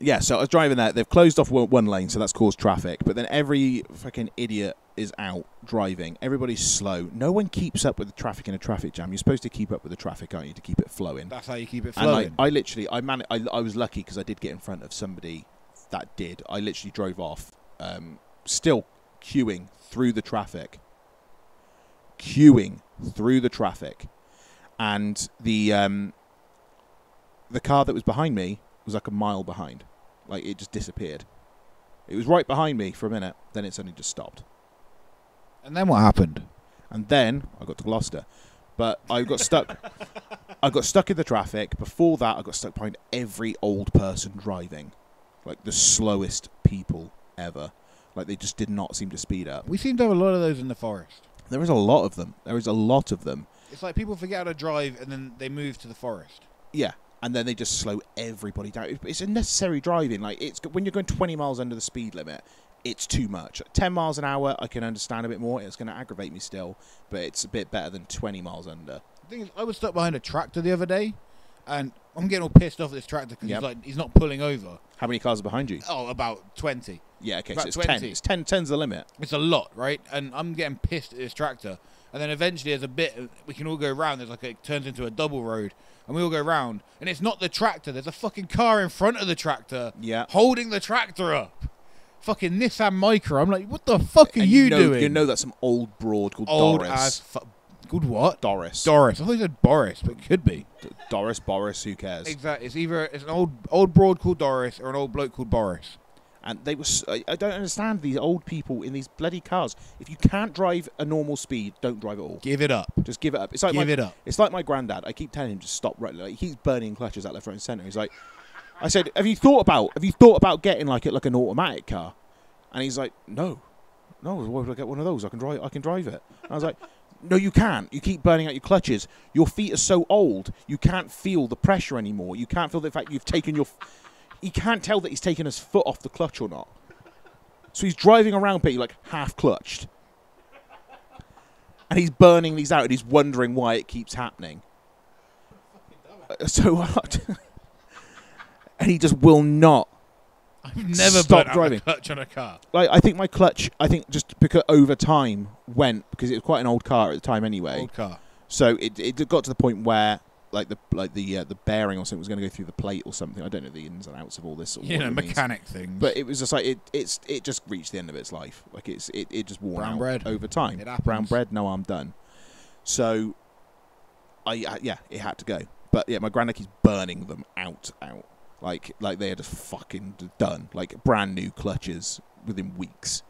Yeah, so I was driving there. They've closed off one lane, so that's caused traffic. But then every fucking idiot is out driving. Everybody's slow. No one keeps up with the traffic in a traffic jam. You're supposed to keep up with the traffic, aren't you, to keep it flowing? That's how you keep it flowing. And I was lucky because I did get in front of somebody that did. I literally drove off, still queuing through the traffic. Queuing through the traffic. And the car that was behind me was like a mile behind. Like, it just disappeared. It was right behind me for a minute, then it suddenly just stopped. And then what happened? And then I got to Gloucester. But I got stuck. I got stuck in the traffic. Before that, I got stuck behind every old person driving. Like, the slowest people ever. Like, they just did not seem to speed up. We seem to have a lot of those in the forest. There is a lot of them. There is a lot of them. It's like people forget how to drive and then they move to the forest. Yeah. And then they just slow everybody down. It's unnecessary driving. Like, it's when you're going 20 miles under the speed limit, it's too much. 10 miles an hour, I can understand a bit more. It's going to aggravate me still, but it's a bit better than 20 miles under. The thing is, I was stuck behind a tractor the other day, and I'm getting all pissed off at this tractor because he's not pulling over. How many cars are behind you? Oh, about 20. Yeah, okay, so it's 20. 10. It's 10. 10's the limit. It's a lot, right? And I'm getting pissed at this tractor. And then eventually there's a bit, we can all go round. There's like, it turns into a double road. And we all go round. And it's not the tractor. There's a fucking car in front of the tractor. Yeah. Holding the tractor up. Fucking Nissan Micra. I'm like, what the fuck are you doing? You know that's some old broad called Doris. Good what? Doris. Doris. I thought you said Boris, but it could be. Doris, Boris, who cares? Exactly. It's either it's an old broad called Doris or an old bloke called Boris. And they were. I don't understand these old people in these bloody cars. If you can't drive a normal speed, don't drive at all. Give it up. Just give it up. It's like It's like my granddad. I keep telling him to stop. Right, like, he's burning clutches at left, right, and centre. He's like, I said, have you thought about getting like an automatic car? And he's like, no. Why would I get one of those? I can drive it. And I was like, no, you can't. You keep burning out your clutches. Your feet are so old, you can't feel the pressure anymore. You can't feel the fact you've taken your. He can't tell that he's taken his foot off the clutch or not. So he's driving around, but he's like half clutched. And he's burning these out and he's wondering why it keeps happening. So what? And he just will not. I've never stopped driving. Out a clutch on a car. Like, I think my clutch, just because over time went, because it was quite an old car at the time anyway. Old car. So it got to the point where the bearing or something was going to go through the plate or something. I don't know the ins and outs of all this sort of mechanic thing. But it was just like it just reached the end of its life. Like it just worn out over time. It happens. Brown bread. No, I'm done. So it had to go. But yeah, my granddad keeps burning them out. Like they had just fucking done. Like brand new clutches within weeks.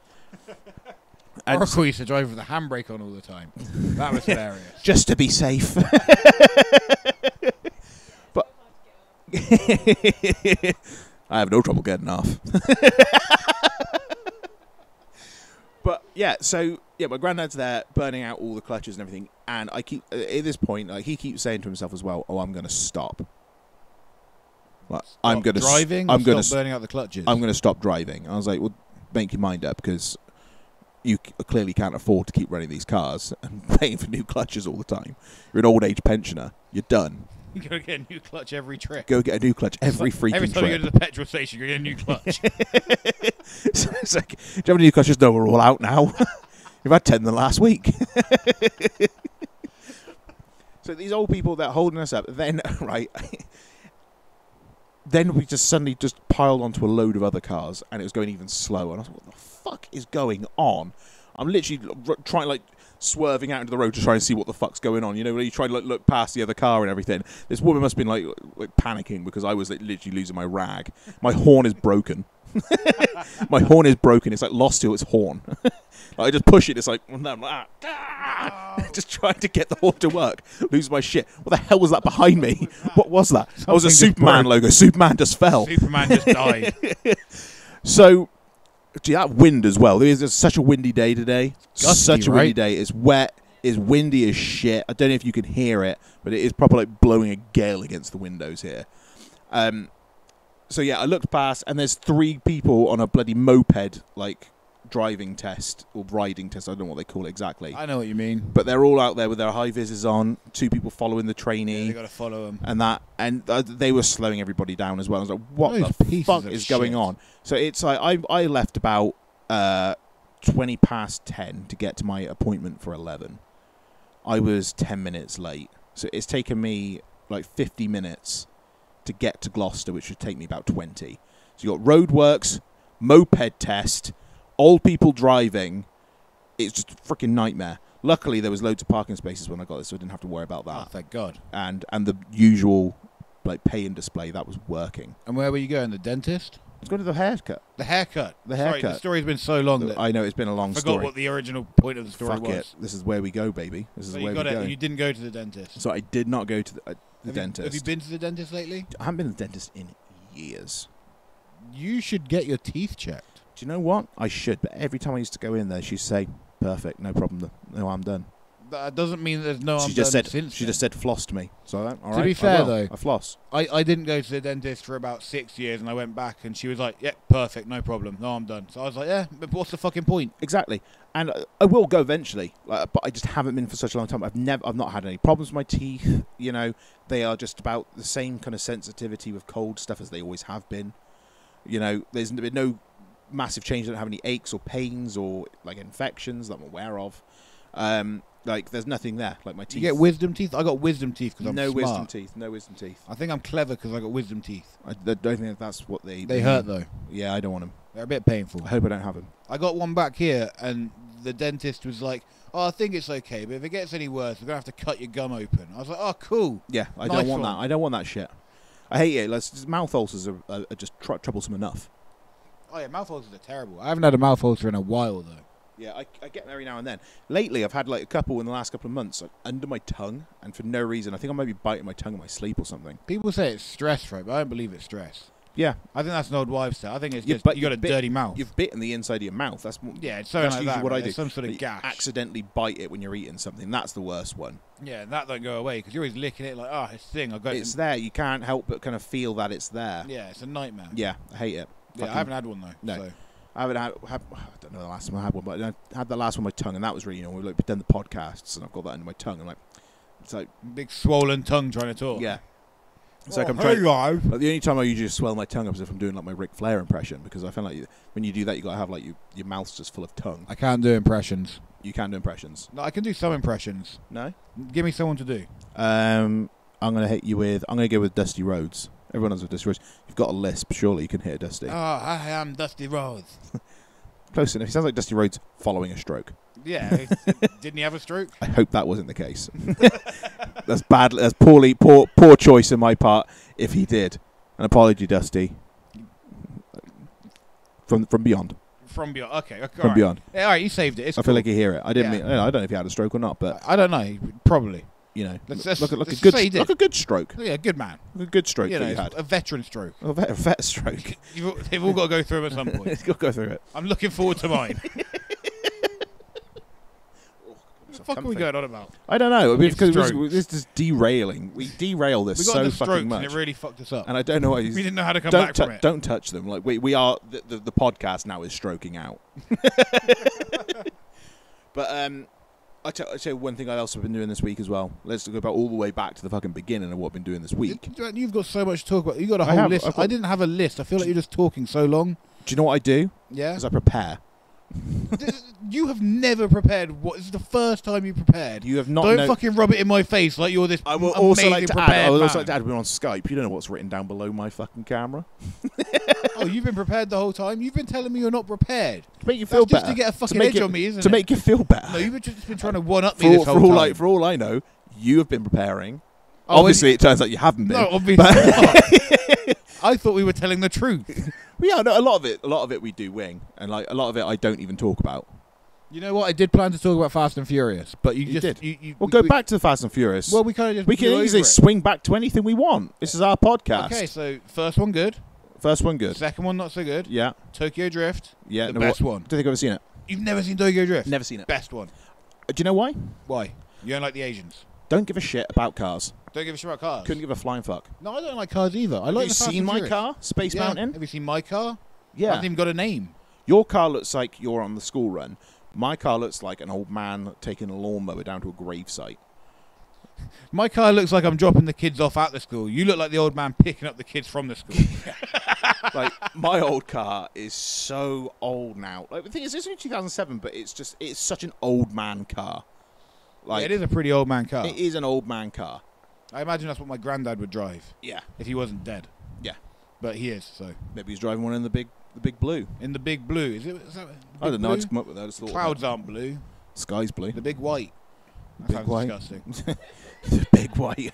Oracle used to drive with a handbrake on all the time. That was hilarious. Just to be safe. But I have no trouble getting off. But yeah, so yeah, my granddad's there burning out all the clutches and everything, and I keep at this point, like, he keeps saying to himself as well, "Oh, I'm going to stop. Like, stop I'm going to driving. I'm going to burning out the clutches. I'm going to stop driving." And I was like, "Well, make your mind up, because." You clearly can't afford to keep running these cars and paying for new clutches all the time. You're an old age pensioner. You're done. You go get a new clutch every trip. Go get a new clutch every freaking trip. Every time you go to the petrol station, you get a new clutch. So it's like, do you have any new clutches? No, we're all out now. You've had 10 in the last week. So these old people that are holding us up, then we just suddenly just piled onto a load of other cars, and it was going even slower. And I was like, what the fuck is going on? I'm literally trying, like, swerving out into the road to try and see what the fuck's going on. You know, when you try to look past the other car and everything. This woman must have been, like panicking, because I was like, literally losing my rag. My horn is broken. My horn is broken. It's, like, lost to its horn. Like, I just push it. It's like, just trying to get the horn to work. Lose my shit. What the hell was that behind me? What was that? That was a Superman logo. Superman just fell. Superman just died. So, gee, that wind as well. It's such a windy day today. Gusty, such a windy day. It's wet. It's windy as shit. I don't know if you can hear it, but it is proper, like, blowing a gale against the windows here. So yeah, I looked past, and there's three people on a bloody moped, like driving test or riding test. I don't know what they call it exactly. I know what you mean. But they're all out there with their high vises on. Two people following the trainee. Yeah, they got to follow them. And that, and they were slowing everybody down as well. I was like, what the fuck is going on? So it's like I left about 20 past 10 to get to my appointment for 11. I was 10 minutes late, so it's taken me like 50 minutes to get to Gloucester, which would take me about 20. So you got roadworks, moped test, old people driving. It's just a freaking nightmare. Luckily, there was loads of parking spaces when I got this, so I didn't have to worry about that. Oh, thank God. And the usual like pay and display that was working. And where were you going? The dentist? Let's go to the haircut. The haircut. The haircut. Sorry, the story's been so long that I know it's been a long story. I forgot what the original point of the story was. Fuck it. This is where we go, baby. This is where we go. You didn't go to the dentist. So I did not go to the dentist. Have you been to the dentist lately? I haven't been to the dentist in years. You should get your teeth checked. Do you know what? I should. But every time I used to go in there, she'd say, "Perfect, no problem. No, I'm done." That doesn't mean there's no. She just said. She just said floss to me. So all right. To be fair though, I floss. I didn't go to the dentist for about 6 years, and I went back, and she was like, "Yeah, perfect, no problem. No, I'm done." So I was like, "Yeah, but what's the fucking point?" Exactly. And I will go eventually, like, but I just haven't been for such a long time. I've not had any problems with my teeth. You know, they are just about the same kind of sensitivity with cold stuff as they always have been. You know, there's been no massive change. I don't have any aches or pains or like infections that I'm aware of. Like, there's nothing there. Like, my teeth. You get wisdom teeth? I got wisdom teeth because I'm smart. No wisdom teeth. No wisdom teeth. I think I'm clever because I got wisdom teeth. I don't think that's what they... They hurt, though. Yeah, I don't want them. They're a bit painful. I hope I don't have them. I got one back here, and the dentist was like, "Oh, I think it's okay, but if it gets any worse, we're going to have to cut your gum open." I was like, "Oh, cool." Yeah, I don't want that. I don't want that shit. I hate it. Like, mouth ulcers are just troublesome enough. Oh, yeah, mouth ulcers are terrible. I haven't had a mouth ulcer in a while, though. Yeah, I get every now and then. Lately, I've had like a couple in the last couple of months, like under my tongue, and for no reason. I think I might be biting my tongue in my sleep or something. People say it's stress, right? But I don't believe it's stress. Yeah, I think that's an old wives' tale. I think it's just you got a dirty mouth. You've bitten the inside of your mouth. That's usually what I do. Some sort of gash. You accidentally bite it when you're eating something. That's the worst one. Yeah, and that don't go away because you're always licking it like, "Oh, it's thing." I got it's there. You can't help but kind of feel that it's there. Yeah, it's a nightmare. Yeah, I hate it. Yeah, I haven't had one though. No. So. I haven't had, I don't know the last time I had one, but I had the last one on my tongue, and that was really, you know, we've like done the podcasts, and I've got that under my tongue, and like, it's like big swollen tongue trying to talk. Yeah, it's like I'm trying. Like, the only time I usually swell my tongue up is if I'm doing like my Ric Flair impression, because I feel like when you do that, you gotta have like your mouth's just full of tongue. I can't do impressions. You can't do impressions. No, I can do some impressions. No, give me someone to do. I'm gonna go with Dusty Rhodes. Everyone else with Dusty Rhodes. You've got a lisp, surely you can hear Dusty. Oh, I am Dusty Rhodes. Close enough. He sounds like Dusty Rhodes following a stroke. Yeah. Didn't he have a stroke? I hope that wasn't the case. That's bad. That's poor choice on my part if he did. An apology, Dusty. From beyond. From beyond. Okay. From beyond. Yeah, all right, you saved it. It's cool. I feel like you hear it. I didn't mean, I don't know if he had a stroke or not, but I don't know. Probably. You know, look a good stroke. Yeah, good man. A good stroke that you had. A veteran stroke. A vet stroke. They've all got to go through it at some point. They've got to go through it. I'm looking forward to mine. What the fuck are we going on about? I don't know. Because this is derailing. We derail this so fucking much. And it really fucked us up. And I don't know why. We didn't know how to come back from it. Don't touch them. Like we are. The podcast now is stroking out. But I'll tell you one thing I've also been doing this week as well. Let's go about all the way back to the fucking beginning of what I've been doing this week. You've got so much to talk about. You've got a whole list. I didn't have a list. I feel like you're just talking so long. Do you know what I do? Yeah. Because I prepare. You have never prepared. This is the first time you prepared. You have not. Don't fucking rub it in my face like you're this amazing prepared man. I would also like to add, we're on Skype. You don't know what's written down below my fucking camera. Oh, you've been prepared the whole time? You've been telling me you're not prepared. To make you feel better. Just to get a fucking edge on me, isn't it? To make you feel better. No, you've just been trying to one-up me this whole time. For all I know, you have been preparing. Oh, obviously, it turns out you haven't been. No, obviously not. I thought we were telling the truth. Yeah, no, a lot of it we do wing, and like a lot of it I don't even talk about. You know what? I did plan to talk about Fast and Furious, but we go back to the Fast and Furious. Well, we can easily swing back to anything we want. This is our podcast. Okay, so first one good. First one good. Second one not so good. Yeah. Tokyo Drift. Yeah, the best one. Don't think I've ever seen it. You've never seen Tokyo Drift? Never seen it. Best one. Do you know why? Why? You don't like the Asians. Don't give a shit about cars. Don't give a shit about cars. Couldn't give a flying fuck. No, I don't like cars either. Have you seen my car? Space Mountain? Have you seen my car? Yeah. I haven't even got a name. Your car looks like you're on the school run. My car looks like an old man taking a lawnmower down to a gravesite. My car looks like I'm dropping the kids off at the school. You look like the old man picking up the kids from the school. Like, my old car is so old now. Like, the thing is, it's only 2007, but it's just, it's such an old man car. Like, yeah, it is a pretty old man car. It is an old man car. I imagine that's what my granddad would drive. Yeah. If he wasn't dead. Yeah. But he is, so. Maybe he's driving one in the big blue. In the big blue. Is that I don't know. Blue? I just come up with that. I just thought clouds aren't blue. Sky's blue. The big white. That sounds disgusting. The big white.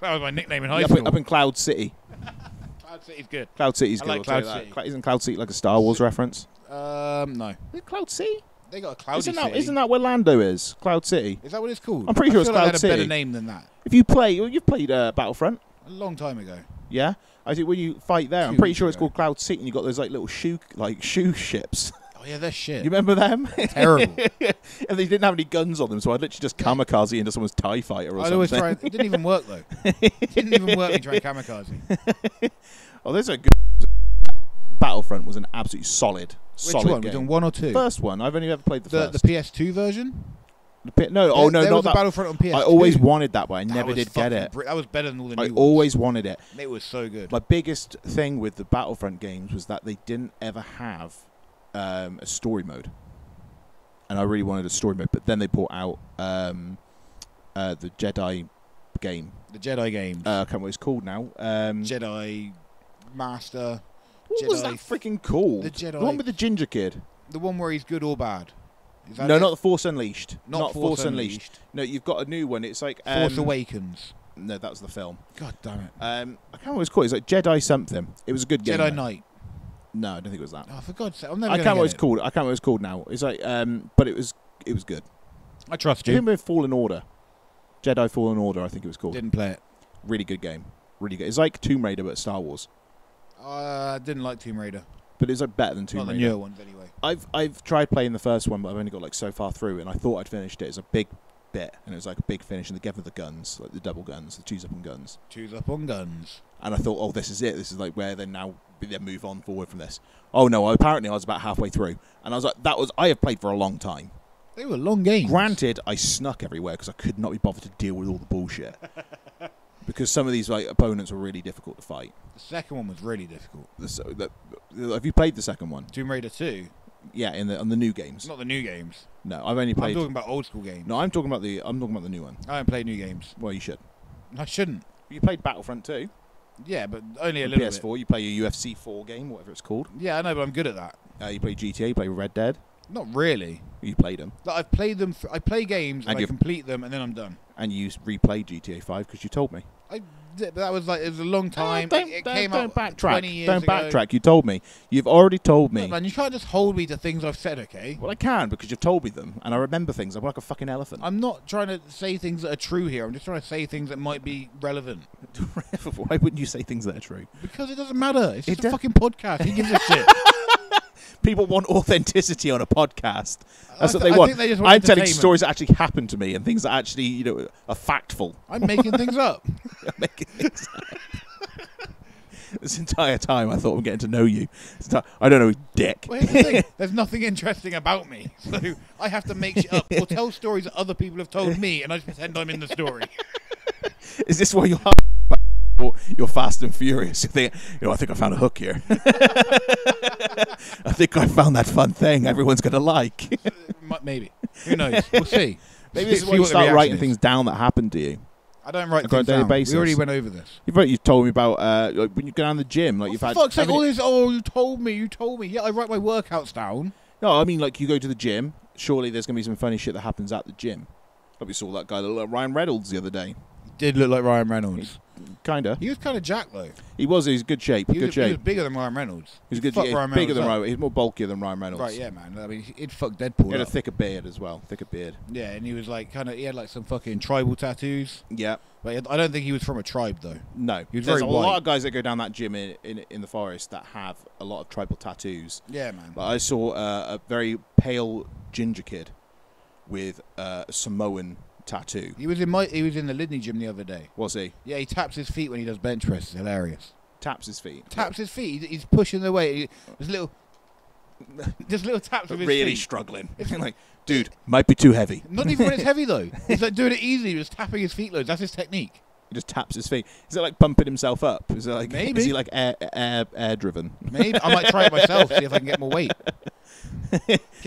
That was my nickname in high school. Up in Cloud City. Cloud City's good. Cloud City's good. Cloud City. Isn't Cloud City like a Star Wars reference? No. Is it Cloud City? They got a Cloud City. Isn't that where Lando is? Cloud City. Is that what it's called? I'm pretty sure it's Cloud City. I had a better name than that. If you play, you've played Battlefront a long time ago. Yeah, I think when you fight there, I'm pretty sure it's called Cloud City, and you got those like little shoe ships. Oh yeah, they're shit. You remember them? Terrible. And they didn't have any guns on them, so I'd literally just kamikaze into someone's TIE fighter or something. Always try. It didn't even work though. It didn't even work. Me trying kamikaze. Oh, there's a good. Battlefront was an absolutely solid game. Which one? We're doing one or two? First one. I've only ever played the first. The PS2 version. No, not that. Battlefront on PS2. I always wanted that one. I never did get it. That was better than all the new ones. I always wanted it. It was so good. My biggest thing with the Battlefront games was that they didn't ever have a story mode, and I really wanted a story mode. But then they brought out the Jedi game. The Jedi game. I can't remember what it's called now. Jedi Master. What was that freaking called? The Jedi. The one with the ginger kid. The one where he's good or bad. No, not the Force Unleashed. Not Force Unleashed. No, you've got a new one. It's like Force Awakens. No, that was the film. God damn it. I can't remember what it's called. It's like Jedi something. It was a good game. Jedi Knight. No, I don't think it was that. Oh, for God's sake! I'm never. I can't remember what it's called. I can't remember what it's called now. It's like, but it was good. I trust you. I remember Fallen Order, Jedi Fallen Order. I think it was called. Didn't play it. Really good game. Really good. It's like Tomb Raider but Star Wars. I didn't like Tomb Raider. But it's like better than Tomb Raider. Not the newer ones, anyway. I've tried playing the first one, but I've only got like so far through, and I thought I'd finished it. It's a big bit, and it was like a big finish, and they gave me the guns, like the double guns, the choose up on guns. Choose up on guns. And I thought, oh, this is it. This is like where they now they move on forward from this. Oh no! Apparently, I was about halfway through, and I was like, I have played for a long time. They were long games. Granted, I snuck everywhere because I could not be bothered to deal with all the bullshit. Because some of these like opponents were really difficult to fight. The second one was really difficult. Have you played the second one? Tomb Raider 2? Yeah, on the new games. Not the new games. No, I've only played. I'm talking about old school games. No, I'm talking about the new one. I don't play new games. Well, you should. I shouldn't. You played Battlefront 2? Yeah, but only a little bit. PS4, you play your UFC 4 game, whatever it's called. Yeah, I know, but I'm good at that. You play GTA, you play Red Dead. Not really. You played them. Like, I've played them. I play games and I complete them, and then I'm done. And you replay GTA 5 because you told me. That was like, it was a long time. Don't backtrack. 20 years ago. Backtrack. You told me. You've already told me. No, man, you can't just hold me to things I've said, okay? Well, I can because you've told me them, and I remember things. I'm like a fucking elephant. I'm not trying to say things that are true here. I'm just trying to say things that might be relevant. Why wouldn't you say things that are true? Because it doesn't matter. It's just a fucking podcast. Who gives a shit? People want authenticity on a podcast. That's what they want. I'm telling stories that actually happened to me and things that actually, you know, are factful. I'm making things up. I'm making things up. This entire time I thought I'm getting to know you. I don't know, dick. Well, here's the thing. There's nothing interesting about me, so I have to make shit up or tell stories that other people have told me, and I just pretend I'm in the story. Is this why you're Fast and Furious? You think, you know, I think I found a hook here. I think I found that fun thing everyone's going to like. Maybe. Who knows? We'll see. Maybe this is when you start writing things down that happened to you. I don't write things down. We already went over this. You told me about like when you go down the gym. Like, you've had fuck's sake, all this, oh, you told me, you told me. Yeah, I write my workouts down. No, I mean, like, you go to the gym. Surely there's going to be some funny shit that happens at the gym. Like, we saw that guy that looked like Ryan Reynolds the other day. Did look like Ryan Reynolds. Kinda. He was kind of jacked though. He was. He was good shape. He was bigger than Ryan Reynolds. He was good. Fuck, Ryan Reynolds. Bigger than Ryan. He's more bulkier than Ryan Reynolds. Right. Yeah, man. I mean, he'd fuck Deadpool. He had a thicker beard as well. Thicker beard. Yeah, and he was like kind of. He had like some fucking tribal tattoos. Yeah. But I don't think he was from a tribe though. No. He was very white. There's a lot of guys that go down that gym in the forest that have a lot of tribal tattoos. Yeah, man. But I saw a very pale ginger kid with a Samoan tattoo. He was in the Lydney gym the other day. Was he? Yeah, he taps his feet when he does bench press. It's hilarious. Taps his feet. Taps his feet. He's pushing the weight. His little. Just little taps with his feet. Really struggling. It's like, dude, might be too heavy. Not even when it's heavy, though. It's like doing it easily, just tapping his feet loads. That's his technique. He just taps his feet. Is it like bumping himself up? Is it like, maybe. Is he like air driven? Maybe. I might try it myself, see if I can get more weight.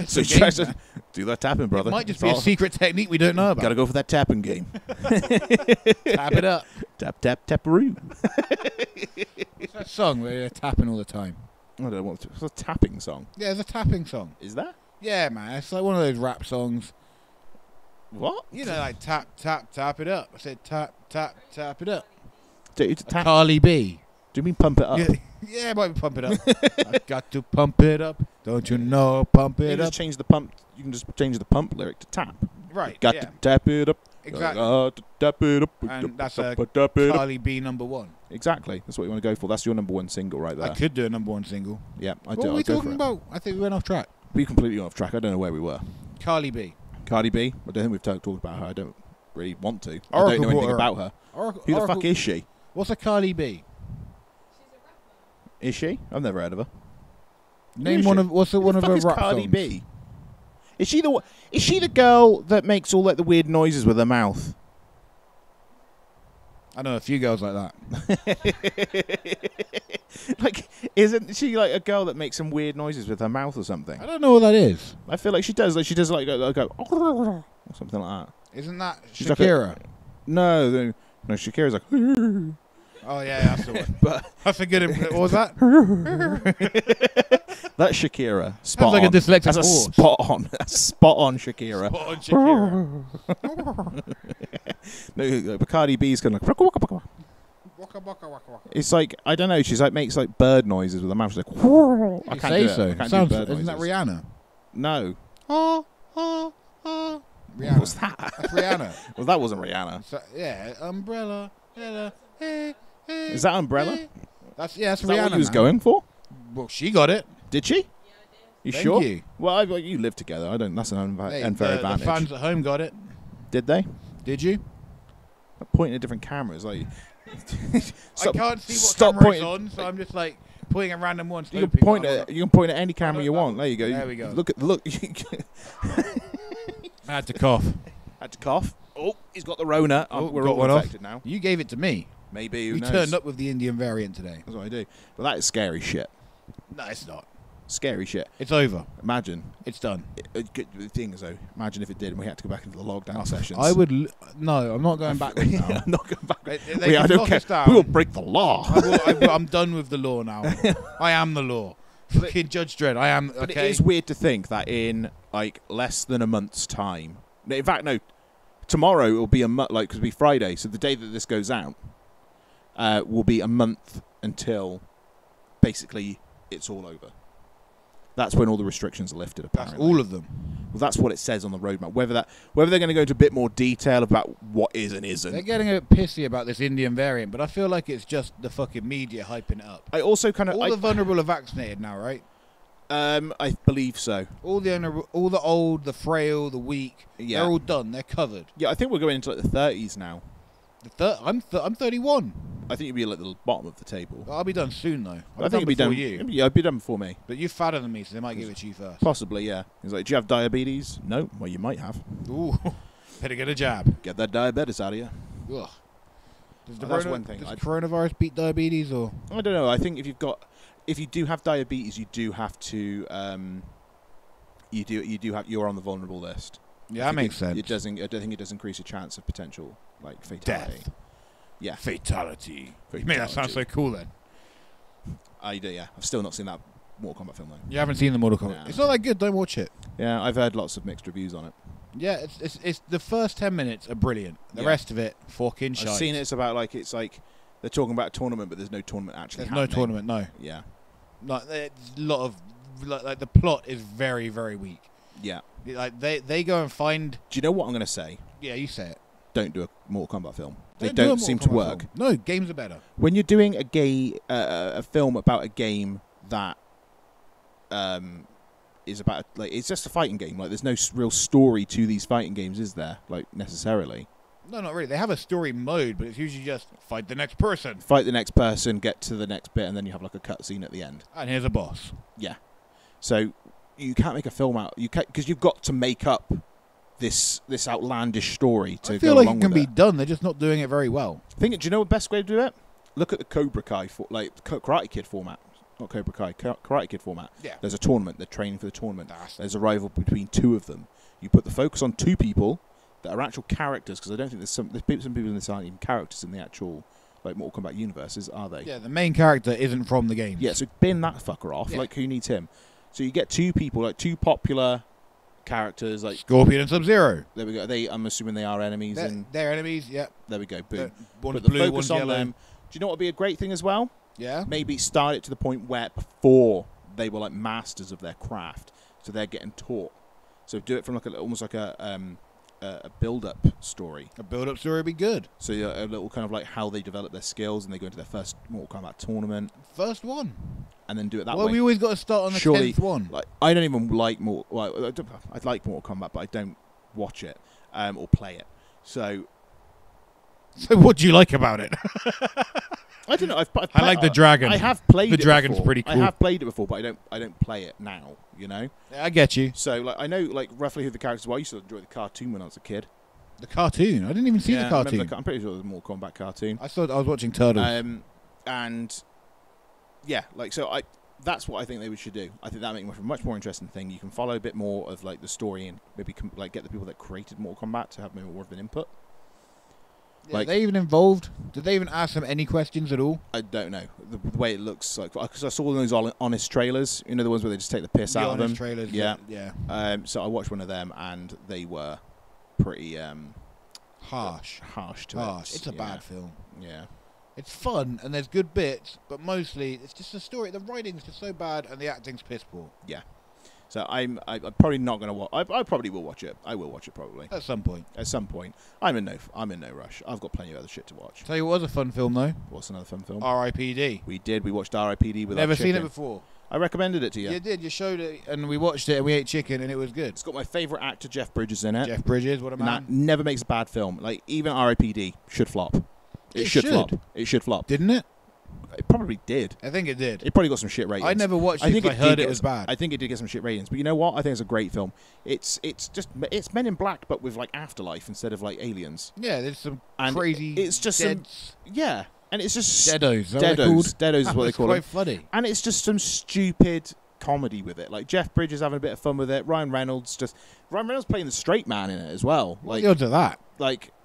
So he tries to do that tapping, brother. It might just be a secret technique we don't know about. Gotta go for that tapping game. Tap it up. Tap, tap, taparoo. It's that song where they're tapping all the time. I don't know what it's a tapping song. Yeah, it's a tapping song. Is that? Yeah, man. It's like one of those rap songs. What? You know, like tap, tap, tap it up. I said tap, tap, tap it up. Charlie B. Do you mean pump it up? Yeah, yeah, it might be pump it up. I got to pump it up. Don't you know? Pump it up. Just change the pump. You can just change the pump lyric to tap. Right. Got to tap it up. Exactly. Got to tap it up. And that's Charlie B #1. Exactly. That's what you want to go for. That's your #1 single right there. I could do a #1 single. Yeah, I do. What were we talking about? I think we went off track. We completely went off track. I don't know where we were. Charlie B. Cardi B. I don't think we've talked about her. I don't really want to. I don't know anything about her. Who the fuck is she? What's a Cardi B? She's a rapper. Is she? I've never heard of her. Name one of one of her rap songs. Cardi B. Is she the girl that makes all like the weird noises with her mouth? I know a few girls like that. Like, isn't she like a girl that makes some weird noises with her mouth or something? I don't know what that is. I feel like she does. Like she does like go or something like that. Isn't that Shakira? Like a, no, Shakira's like. Oh yeah, that's the one. But that's a good. What was that? That's Shakira. Spot on. Sounds like a dyslexic horse. That's a spot on. That's spot on Shakira. Spot on Shakira. No, Bacardi B's kind of like. Waka, waka, waka, waka. It's like, I don't know, she's like makes like bird noises with her mouth. She's like, I can't do so. I can't do bird noises. Isn't that Rihanna? No. Oh, oh, oh. Rihanna. What was that? That's Rihanna. Well, that wasn't Rihanna. So, yeah, umbrella. Hey, hey, is that umbrella? Hey. That's yeah. That's Rihanna. Is that what he was going for? Well, she got it. Did she? Yeah, I did. You Thank sure? You. Well, you live together. I don't. That's an unfair advantage. The fans at home got it. Did they? Did you? I'm pointing at different cameras, like. Stop, I can't see what camera pointing, on, so I'm just like pointing at random ones. You can point at any camera you want. There you go. There we go. Look at I had to cough. Oh, he's got the Rona. Oh, we're all infected now. You gave it to me. Maybe who knows? Turned up with the Indian variant today. That's what I do. But that is scary shit. No, it's not. Scary shit. It's over. Imagine. It's done. The thing is, though, imagine if it did and we had to go back into the lockdown sessions. I would... No, I'm not going backwards now. I'm not going backwards. I don't care. We will break the law. I'm done with the law now. I am the law. Fucking Judge Dredd, I am... Okay. But it is weird to think that in, like, less than a month's time... In fact, no, tomorrow it will be a month... Like, because it'll be Friday, so the day that this goes out will be a month until, basically, it's all over. That's when all the restrictions are lifted, apparently. That's all of them. Well, that's what it says on the roadmap. Whether they're going to go into a bit more detail about what is and isn't. They're getting a bit pissy about this Indian variant, but I feel like it's just the fucking media hyping it up. I also kind of... All the vulnerable are vaccinated now, right? I believe so. All the old, the frail, the weak, yeah. They're all done. They're covered. Yeah, I think we're going into like the 30s now. I'm 31. I think you'll be at the bottom of the table. I'll be done soon, though. I think it'll be done before you. Yeah, I'll be done before me. But you're fatter than me, so they might give it to you first. Possibly, yeah. He's like, do you have diabetes? No. Well, you might have. Ooh. Better get a jab. Get that diabetes out of you. Ugh. That's one thing. Does coronavirus beat diabetes, or...? I don't know. I think if you do have diabetes, you do have to... You're on the vulnerable list. Yeah, that makes sense. It does. I don't think it does increase your chance of potential, like, fatality. Death. Yeah. Fatality. You mean that sounds so cool then? I do, yeah. I've still not seen that Mortal Kombat film though. You haven't seen the Mortal Kombat? No. It's not that good, don't watch it. Yeah, I've heard lots of mixed reviews on it. Yeah, it's the first 10 minutes are brilliant. The rest of it, fucking shite. I've seen it, it's like they're talking about a tournament but there's no tournament actually happening. There's no tournament, no. Yeah. Like there's a lot of like the plot is very, very weak. Yeah. Like they go and find... Do you know what I'm gonna say? Yeah, you say it. Don't do a Mortal Kombat film. They don't seem to work. No, games are better. When you're doing a film about a game that is about like it's just a fighting game. Like there's no real story to these fighting games, is there? Like necessarily. No, not really. They have a story mode, but it's usually just fight the next person. Fight the next person, get to the next bit, and then you have like a cutscene at the end. And here's a boss. Yeah. So you can't make a film out. You can't, because you've got to make up this outlandish story to go along with it. I feel like it can be done. They're just not doing it very well. Do you know the best way to do it? Look at the Cobra Kai, Karate Kid format. Not Cobra Kai, Karate Kid format. Yeah. There's a tournament. They're training for the tournament. There's a rival between two of them. You put the focus on two people that are actual characters, because I don't think there's some people in this aren't even characters in the actual Mortal Kombat universes, are they? Yeah, the main character isn't from the game. Yeah, so bin that fucker off. Yeah. Who needs him? So you get two people, two popular characters, Scorpion and Sub-Zero. There we go. I'm assuming they are enemies. They're enemies. Yep. There we go. Boom. Put the focus on them. Do you know what would be a great thing as well? Yeah. Maybe start it to the point where before they were masters of their craft, so they're getting taught. So do it from almost a build-up story. A build-up story would be good. So a little how they develop their skills and they go into their first Mortal Kombat tournament. First one. And then do it that way. Well, we always got to start on the 10th one. I don't even like Mortal... Well, I like Mortal Kombat, but I don't watch it or play it. So what do you like about it? I don't know. I like the dragon. I have played it before. The dragon's pretty cool. I have played it before, but I don't play it now, you know? I get you. So I know roughly who the characters were. I used to enjoy the cartoon when I was a kid. The cartoon? I didn't even see the cartoon. I'm pretty sure it was a Mortal Kombat cartoon. I was watching Turtles. And yeah, that's what I think they should do. I think that makes a much more interesting thing. You can follow a bit more of the story and maybe get the people that created Mortal Kombat to have more of an input. Yeah, are they even involved? Did they even ask them any questions at all? I don't know. The way it looks because I saw those honest trailers. You know, the ones where they just take the piss out of them. Trailers, yeah. So I watched one of them, and they were pretty harsh. Harsh to it. It's a bad film. Yeah. It's fun, and there's good bits, but mostly it's just the story. The writing's just so bad, and the acting's piss poor. Yeah. So I'm probably not going to watch. I probably will watch it. I will watch it probably at some point. At some point. I'm in no rush. I've got plenty of other shit to watch. Tell you what was a fun film though. What's another fun film? R.I.P.D. We did. We watched R.I.P.D. with. Never seen it before. I recommended it to you. You did. You showed it, and we watched it, and we ate chicken, and it was good. It's got my favourite actor, Jeff Bridges, in it. Jeff Bridges, what a man! That never makes a bad film. Even R.I.P.D. should flop. It should flop. Didn't it? It probably did. I think it did. It probably got some shit ratings. I never watched it. I think I heard it was bad. I think it did get some shit ratings, but you know what? I think it's a great film. It's Men in Black, but with Afterlife instead of aliens. Yeah, there's some crazy. It's just yeah, and it's just deados. Deados is what they call it. Quite funny. And it's just some stupid comedy with it. Jeff Bridges having a bit of fun with it. Ryan Reynolds playing the straight man in it as well. You'll do that.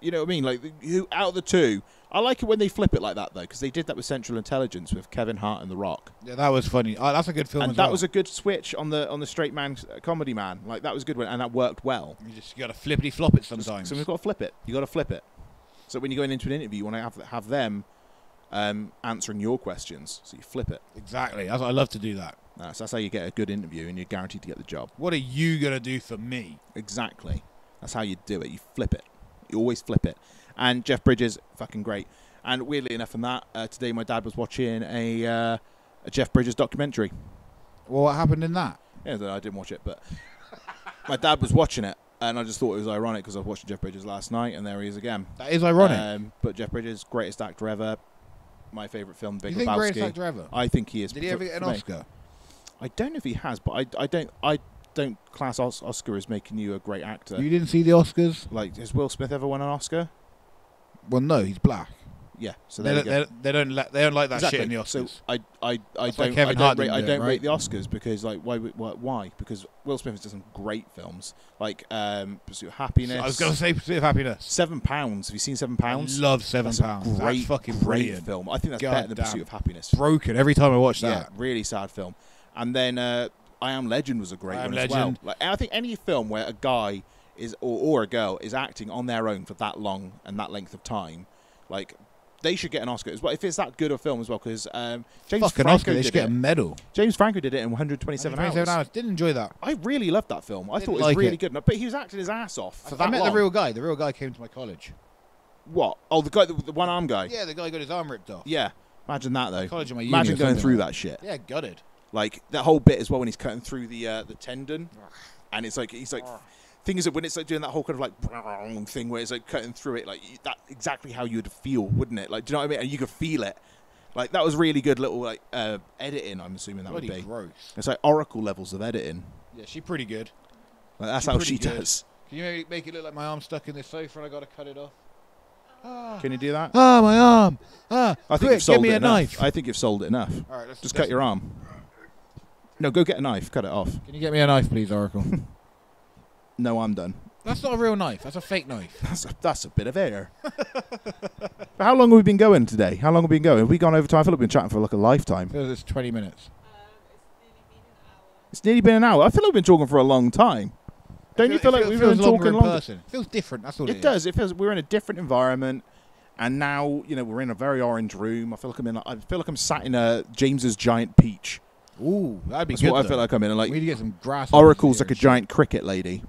You know what I mean? Who out of the two? I like it when they flip it like that, though, because they did that with Central Intelligence with Kevin Hart and The Rock. Yeah, that was funny. That's a good film as well. And that was a good switch on the straight man, comedy man. That was a good one, and that worked well. You just got to flippity-flop it sometimes. So we've got to flip it. You've got to flip it. So when you're going into an interview, you want to have them answering your questions, so you flip it. Exactly. I love to do that. So that's how you get a good interview, and you're guaranteed to get the job. What are you going to do for me? Exactly. That's how you do it. You flip it. You always flip it. And Jeff Bridges, fucking great. And weirdly enough, from that, today my dad was watching a Jeff Bridges documentary. Well, what happened in that? Yeah, I didn't watch it, but my dad was watching it, and I just thought it was ironic because I was watching Jeff Bridges last night, and there he is again. That is ironic. But Jeff Bridges, greatest actor ever. My favourite film, Big Lebowski. You think greatest actor ever? I think he is. Did he ever get an Oscar? I don't know if he has, but I don't class Oscar as making you a great actor. You didn't see the Oscars? Has Will Smith ever won an Oscar? Well, no, he's black. Yeah, so they don't like that shit in the Oscars. So I don't rate the Oscars because why? Because Will Smith has done some great films Pursuit of Happiness. So I was going to say Pursuit of Happiness. 7 Pounds. Have you seen 7 Pounds? I love 7 Pounds. Great, fucking brilliant film. I think that's better than Pursuit of Happiness. Broken every time I watch that. Yeah, really sad film. And then I Am Legend was a great one as well. I think any film where a guy or a girl is acting on their own for that long and that length of time, they should get an Oscar as well if it's that good a film as well. Because James Franco did get a medal. James Franco did it in 127 Hours. Didn't enjoy that. I really loved that film. I thought it was really good, but he was acting his ass off for that long. I met the real guy. The real guy came to my college. What? Oh, the guy, the one arm guy. Yeah, the guy got his arm ripped off. Yeah, imagine that though. College of my uni. Imagine going through that shit. Yeah, gutted. That whole bit as well when he's cutting through the tendon, and it's he's like. Thing is that when it's doing that whole kind of thing where it's cutting through it, that's exactly how you'd feel, wouldn't it? Do you know what I mean? And you could feel it. That was really good little editing. I'm assuming that would be gross. It's oracle levels of editing. Yeah, she's pretty good. Like, that's how she does. Can you maybe make it look like my arm's stuck in this sofa and I got to cut it off? Ah. Can you do that? Ah, my arm! Ah, I think you've sold it enough. Knife. I think you've sold it enough. All right, let's just cut your arm. No, go get a knife. Cut it off. Can you get me a knife, please, Oracle? No, I'm done. That's not a real knife. That's a fake knife. That's a bit of air. But how long have we been going today? How long have we been going? Have we gone over time? I feel like we've been chatting for like a lifetime. It's 20 minutes. It's nearly been an hour. I feel like we've been talking for a long time. Don't you feel like we've been talking longer? It feels different. That's all it is. It does. It feels we're in a different environment, and now you know we're in a very orange room. I feel like I'm in. I feel like I'm sat in a James's Giant Peach. Ooh, that'd be good. That's what I feel like I'm in. Like we need to get some grass. Oracle's like a giant cricket lady.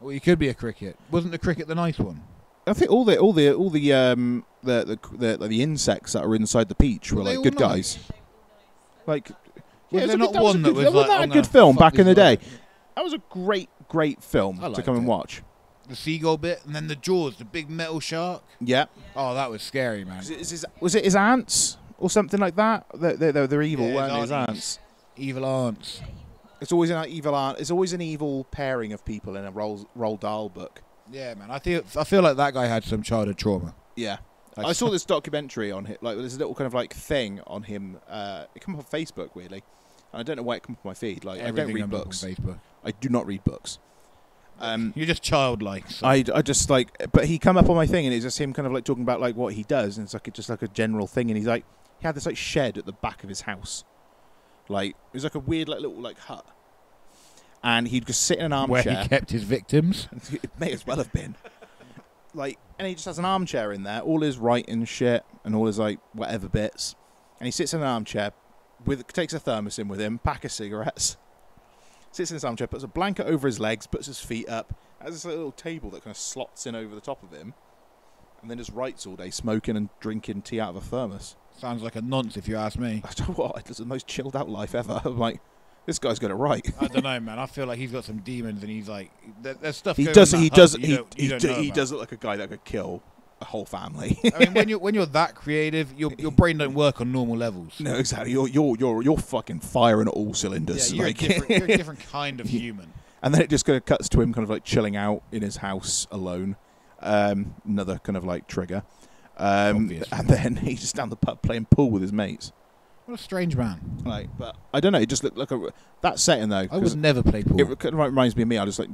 Well, you could be a cricket. Wasn't the cricket the nice one? I think all the insects that are inside the peach were like good guys. Like, yeah, there's not one that was like. Wasn't that a good film back in the day? That was a great, great film to come and watch. The seagull bit, and then the Jaws, the big metal shark. Yeah. Oh, that was scary, man. Was it his aunts or something like that? They're evil, weren't his aunts? Evil aunts. It's always an evil aunt. It's always an evil pairing of people in a Roald Dahl book. Yeah, man. I feel like that guy had some childhood trauma. Yeah. I saw this documentary on him. Like there's a little kind of like thing on him. It came up on Facebook, weirdly. And I don't know why it comes up on my feed. Like everything I don't read books. On Facebook. I do not read books. You're just childlike. So. I just like, but he come up on my thing, and it's just him kind of like talking about like what he does, and it's like just like a general thing. And he's like, he had this like shed at the back of his house. Like it was like a weird like little like hut, and he'd just sit in an armchair where he kept his victims. It may as well have been like, and he just has an armchair in there, all his writing shit and all his like whatever bits, and he sits in an armchair with takes a thermos in with him, pack of cigarettes, sits in his armchair, puts a blanket over his legs, puts his feet up, has this little table that kind of slots in over the top of him, and then just writes all day, smoking and drinking tea out of a thermos. Sounds like a nonce, if you ask me. I don't know what. It's the most chilled out life ever. I'm like, this guy's got it right. I don't know, man. I feel like he's got some demons, and he's like, there's stuff. He does look like a guy that could kill a whole family. I mean, when you're that creative, your brain don't work on normal levels. No, exactly. You're fucking firing at all cylinders. Yeah, you're, like, you're a different kind of human. And then it just kind of cuts to him, kind of like chilling out in his house alone. Another kind of like trigger. And then he's just down the pub playing pool with his mates. What a strange man! Like, but I don't know. It just looked like a that setting though. I would never play pool. It reminds me of me. I just like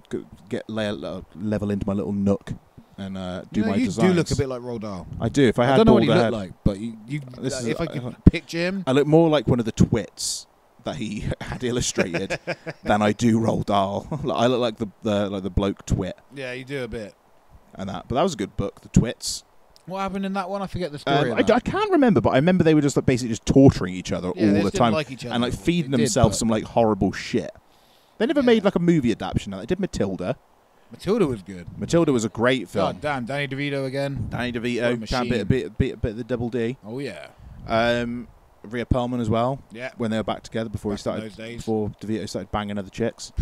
level into my little nook and do my designs. You do look a bit like Roald Dahl. I do. If I had, I don't know what he looked like, but if I could picture him, I look more like one of the Twits that he had illustrated than I do Roald Dahl. I look like the bloke Twit. Yeah, you do a bit. And that, but that was a good book, The Twits. What happened in that one? I forget the story. I can't remember, but I remember they were just like basically just torturing each other all the time, like and like feeding themselves some like horrible shit. They never made like a movie adaptation. They did Matilda. Matilda was good. Matilda was a great film. God damn, Danny DeVito again. Danny DeVito, a bit of the double D. Oh yeah. Rhea Perlman as well. Yeah. When they were back together before DeVito started banging other chicks.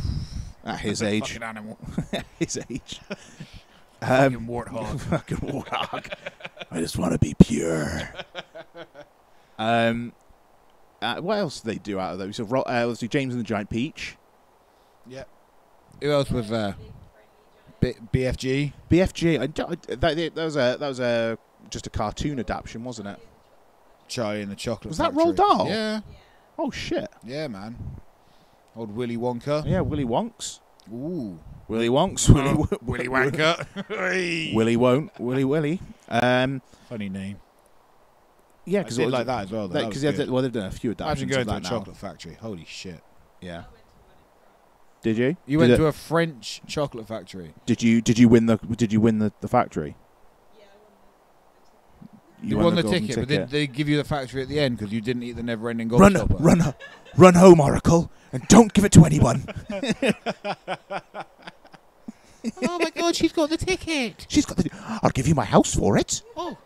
At his age. Fucking animal. At his age. Fucking warthog. Fucking warthog. I just want to be pure. What else did they do out of those? So, let's do James and the Giant Peach. Yep. Who else was there? BFG. BFG. That was just a cartoon adaptation, wasn't it? Charlie and the Chocolate Factory. Was that Roald Dahl? Yeah. Oh shit. Yeah, man. Old Willy Wonka. Yeah, Willy Wonks. Ooh. Willy Wonks, Willy Wanker, Willy Won't, Willy Willy. Funny name. Yeah, because it like that as well. Because well, they've done a few adaptations. Imagine going to a chocolate factory. Holy shit! Yeah. Did you? You went to a French chocolate factory. Did you? Did you win the? Did you win the factory? Yeah, I won. You won the ticket, but did they give you the factory at the end because you didn't eat the never-ending gobstopper? Run home, Oracle, and don't give it to anyone. Oh my God! She's got the ticket. She's got the. I'll give you my house for it. Oh,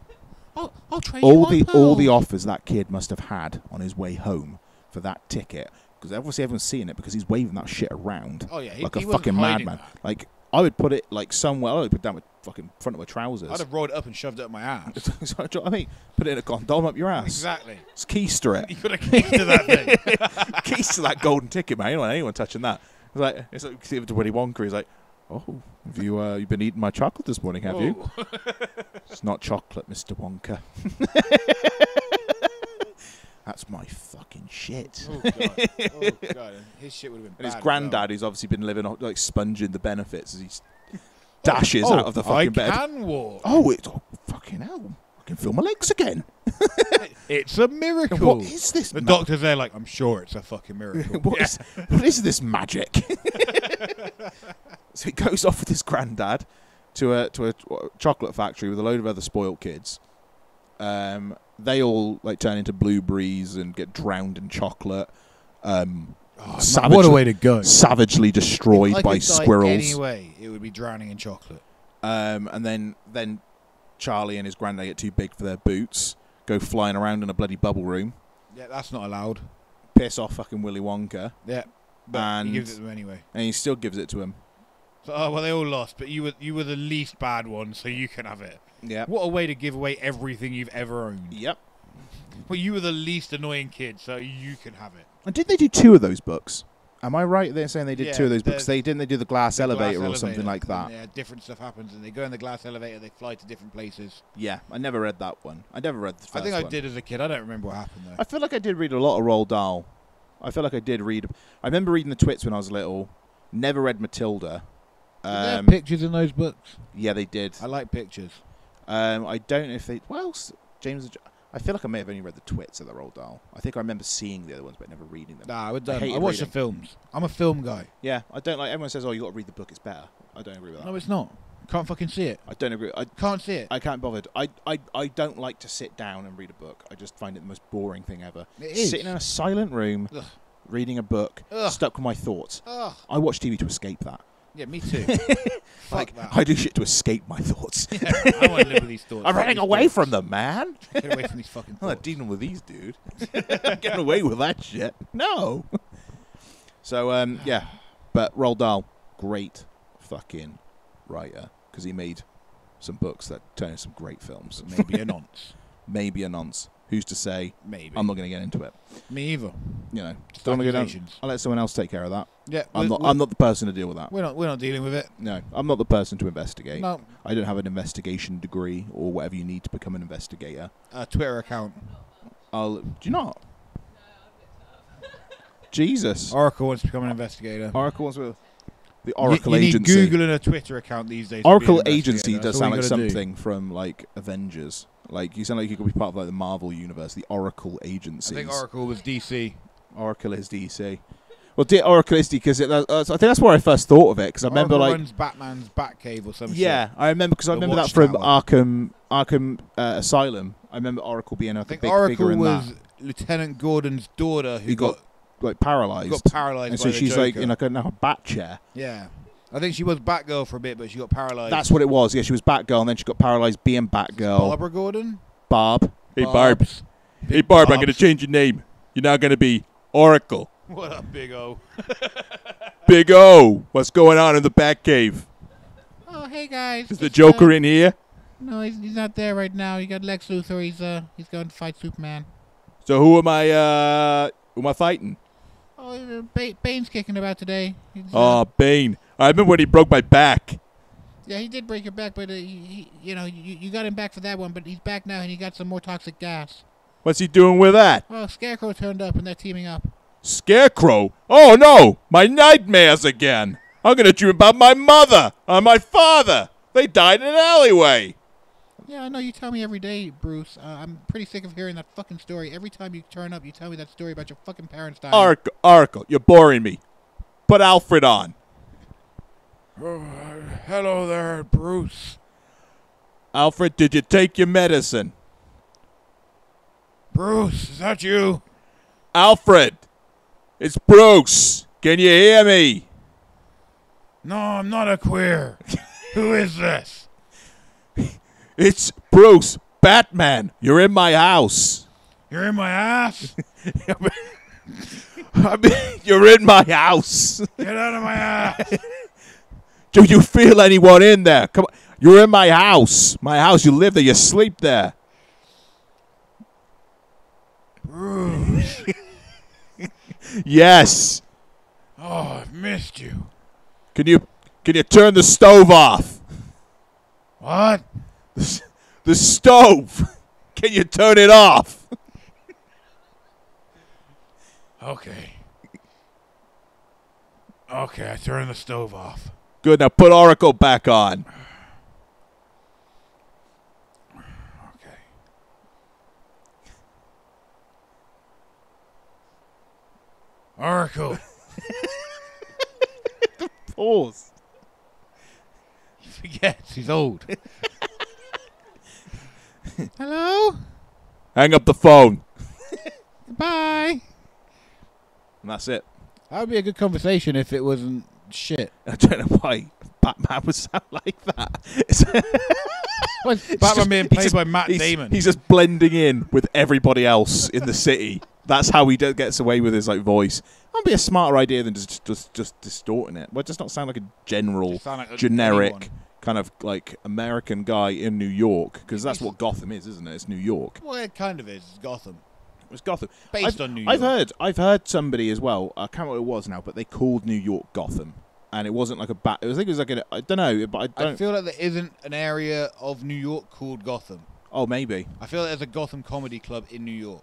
I'll trade you my pearl. All the offers that kid must have had on his way home for that ticket, because obviously everyone's seeing it because he's waving that shit around. Oh yeah, like a fucking madman. Like I would put it like somewhere. I would put it down my fucking front of my trousers. I'd have rolled it up and shoved it up my ass. I mean, put it in a condom up your ass. Exactly. It's keys to it. You got a keys to that thing. Keys to that golden ticket, man. You don't want anyone touching that. like, it's like Willy Wonka. He's like, oh, have you you've been eating my chocolate this morning, have you? It's not chocolate, Mr. Wonka. That's my fucking shit. Oh, God. Oh, God. His shit would have been bad. And his granddad, who's obviously been living, like, sponging the benefits as he dashes out of the fucking bed. I can walk. Oh, it's fucking hell. I can feel my legs again. It's a miracle. And what is this? The doctor's there like, I'm sure it's a fucking miracle. What is this magic? So he goes off with his granddad to a chocolate factory with a load of other spoiled kids. They all like turn into blueberries and get drowned in chocolate. Savagely, what a way to go! Savagely destroyed by squirrels. Anyway, it would be drowning in chocolate. And then Charlie and his granddad get too big for their boots, go flying around in a bloody bubble room. Yeah, that's not allowed. Piss off, fucking Willy Wonka. Yeah, but and he gives it to them anyway, and he still gives it to him. So, oh well, they all lost, but you were the least bad one, so you can have it. Yeah. What a way to give away everything you've ever owned. Yep. Well, you were the least annoying kid, so you can have it. And did they do two of those books? Am I right? They're saying they did two of those books. Didn't they do the glass elevator or something like that? Yeah, different stuff happens, and they go in the glass elevator. They fly to different places. Yeah, I never read that one. I never read the first one. I think I did as a kid. I don't remember what happened though. I feel like I did read a lot of Roald Dahl. I feel like I did read. I remember reading The Twits when I was little. Never read Matilda. There are pictures in those books. Yeah, they did. I like pictures. I don't know if they... What else? James... I feel like I may have only read The Twits of the Roald Dahl. I think I remember seeing the other ones, but never reading them. Nah, I watch the films. I'm a film guy. Yeah, I don't like... Everyone says, oh, you got to read the book, it's better. I don't agree with that. No, it's not. Can't fucking see it. I don't agree. I can't see it. I can't bother. I don't like to sit down and read a book. I just find it the most boring thing ever. It is. Sitting in a silent room, reading a book, stuck with my thoughts. I watch TV to escape that. Yeah, me too. Like, I do shit to escape my thoughts. Yeah, I want to live with these thoughts. I'm running away from them, man. Get away from these fucking thoughts. I'm not dealing with these, dude. I'm getting away with that shit. No. So, yeah. But Roald Dahl, great fucking writer. Because he made some books that turned into some great films. Maybe a nonce. Maybe a nonce. Who's to say? Maybe. I'm not going to get into it. Me either. You know, don't want to go down. I'll let someone else take care of that. Yeah, I'm not the person to deal with that. We're not dealing with it. No, I'm not the person to investigate. No, I don't have an investigation degree or whatever you need to become an investigator. A Twitter account. Do you not? No, Jesus. Oracle wants to become an investigator. Oracle wants to. The Oracle agency. You need Google and a Twitter account these days. Oracle agency does sound like something from like Avengers. Like, you sound like you could be part of like the Marvel universe, the Oracle agency. I think Oracle was DC. Oracle is DC. Well, Oracle is DC because I think that's where I first thought of it because I remember like runs Batman's Batcave or something. Yeah, I remember because I remember that from Arkham Asylum. I remember Oracle being a big Oracle figure in that. Oracle was Lieutenant Gordon's daughter who got like paralyzed. Got paralyzed, and so she's like in like a bat chair. Yeah. I think she was Batgirl for a bit, but she got paralysed. That's what it was. Yeah, she was Batgirl, and then she got paralysed being Batgirl. Barbara Gordon? Barb. Hey, Barb. Hey, Barb, I'm going to change your name. You're now going to be Oracle. What up, Big O? Big O, what's going on in the Batcave? Oh, hey, guys. Is the Joker in here? No, he's not there right now. You got Lex Luthor. He's going to fight Superman. So who am I fighting? Oh, Bane's kicking about today. Oh, Bane. I remember when he broke my back. Yeah, he did break your back, but you got him back for that one, but he's back now and he got some more toxic gas. What's he doing with that? Well, Scarecrow turned up and they're teaming up. Scarecrow? Oh, no! My nightmares again! I'm going to dream about my mother and my father! They died in an alleyway! Yeah, I know you tell me every day, Bruce. I'm pretty sick of hearing that fucking story. Every time you turn up, you tell me that story about your fucking parents dying. Oracle, you're boring me. Put Alfred on. Hello there, Bruce. Alfred, did you take your medicine? Bruce, is that you? Alfred, it's Bruce. Can you hear me? No, I'm not a queer. Who is this? It's Bruce, Batman. You're in my house. You're in my ass? I mean, you're in my house. Get out of my ass. Do you feel anyone in there? Come on. You're in my house. My house. You live there. You sleep there. Bruce. Yes. Oh, I've missed you. Can you turn the stove off? What? The stove. Can you turn it off? Okay. Okay, I turned the stove off. Good. Now put Oracle back on. Oracle. The pause. He forgets. He's old. Hello? Hang up the phone. Bye. And that's it. That would be a good conversation if it wasn't shit. I don't know why Batman would sound like that. Well, Batman being played by Matt Damon. He's just blending in with everybody else in the city. That's how he gets away with his like voice. That would be a smarter idea than just distorting it. Well, it does not sound like a general, like generic kind of like American guy in New York, because that's what Gotham is, isn't it? It's New York. Well, it kind of is. It's Gotham. It's Gotham. Based on New York. I've heard somebody as well. I can't remember what it was now, but they called New York Gotham, and it wasn't like a bat. I think it was like a, I don't know, but I feel like there isn't an area of New York called Gotham. Oh, maybe. I feel like there's a Gotham comedy club in New York.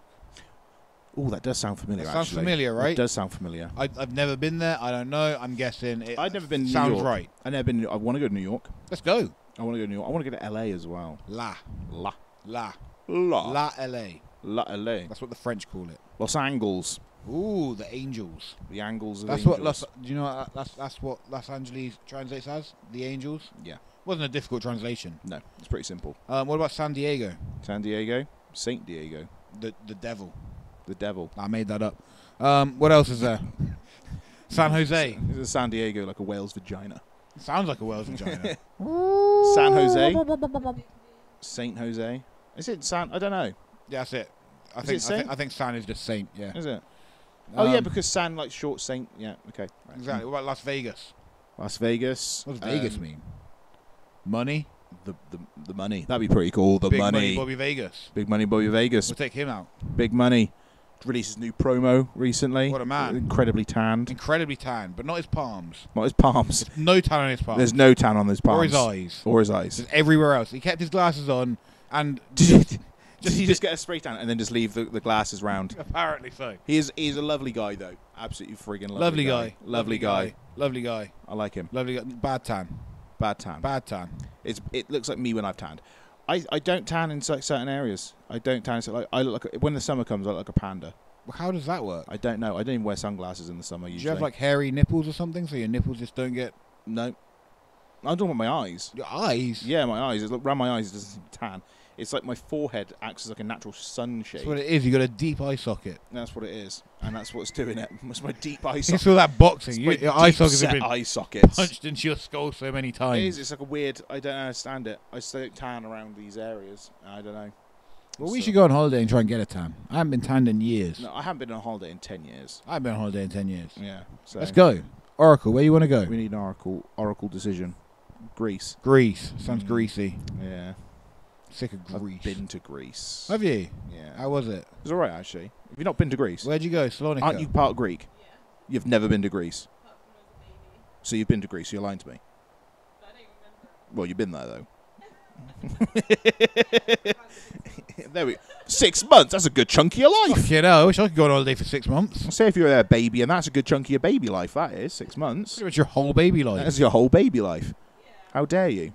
Oh, that does sound familiar, actually. Sounds familiar, right? It does sound familiar. I've never been there. I don't know. I'm guessing it I've never been to sounds New York. Right. I've never been. I want to go to New York. Let's go. I want to go to New York. I want to go to L.A. as well. La L.A. La L.A. That's what the French call it. Los Angles. Ooh, the Angels. The Angles of Angels. Do you know that's what Los Angeles translates as? The Angels? Yeah. Wasn't a difficult translation. No, it's pretty simple. What about San Diego? San Diego? Saint Diego. The devil. The devil. I made that up. What else is there? San Jose. This is San Diego, like a whale's vagina. It sounds like a whale's vagina. San Jose. Saint Jose. Is it San? I don't know. Yeah, that's it. I think San is just Saint. Yeah. Is it? Oh yeah, because San like short Saint. Yeah. Okay. Right. Exactly. What about Las Vegas? Las Vegas. What does Vegas mean? Money. The money. That'd be pretty cool. The money. Big Money Bobby Vegas. Big Money Bobby Vegas. We'll take him out. Big Money. Released his new promo recently. What a man. Incredibly tanned. Incredibly tanned, but not his palms. Not his palms. There's no tan on his palms. There's no tan on his palms. Or his eyes. Or his eyes. There's everywhere else. He kept his glasses on and... Did he just get a spray tan and then just leave the glasses round? Apparently so. He's a lovely guy, though. Absolutely friggin' lovely guy. Lovely guy. Lovely guy. I like him. Lovely guy. Bad tan. Bad tan. Bad tan. It looks like me when I've tanned. I don't tan in certain areas. I don't tan. So like I look like when the summer comes, I look like a panda. Well, how does that work? I don't know. I don't even wear sunglasses in the summer. Usually. Do you have like hairy nipples or something, so your nipples just don't get? No. I'm talking about my eyes. Your eyes? Yeah, my eyes. It's like, around my eyes, it doesn't seem tan. It's like my forehead acts as like a natural sun shade. That's what it is. You got a deep eye socket. That's what it is, and that's what's doing it. It's my deep eye socket. You saw that boxing. Your eye sockets have been punched into your skull so many times. It is. It's like a weird. I don't understand it. I don't tan around these areas. I don't know. Well, we should go on holiday and try and get a tan. I haven't been tanned in years. No, I haven't been on holiday in 10 years. I haven't been on holiday in 10 years. Yeah. So. Let's go. Oracle, where you want to go? We need an Oracle decision. Greece. Greece sounds greasy. Yeah. Sick of Greece. I've been to Greece. Have you? Yeah. How was it? It was all right, actually. Have you not been to Greece? Where'd you go? Salonika? Aren't you part Greek? Yeah. You've never been to Greece. Apart from as a baby. So you've been to Greece. So you're lying to me. But I don't remember. Well, you've been there though. There we go. 6 months. That's a good chunk of your life. You know, I wish I could go on holiday for 6 months. Say if you're a baby, and that's a good chunk of your baby life. That is 6 months. Pretty much your whole baby life. That's your whole baby life. Yeah. How dare you?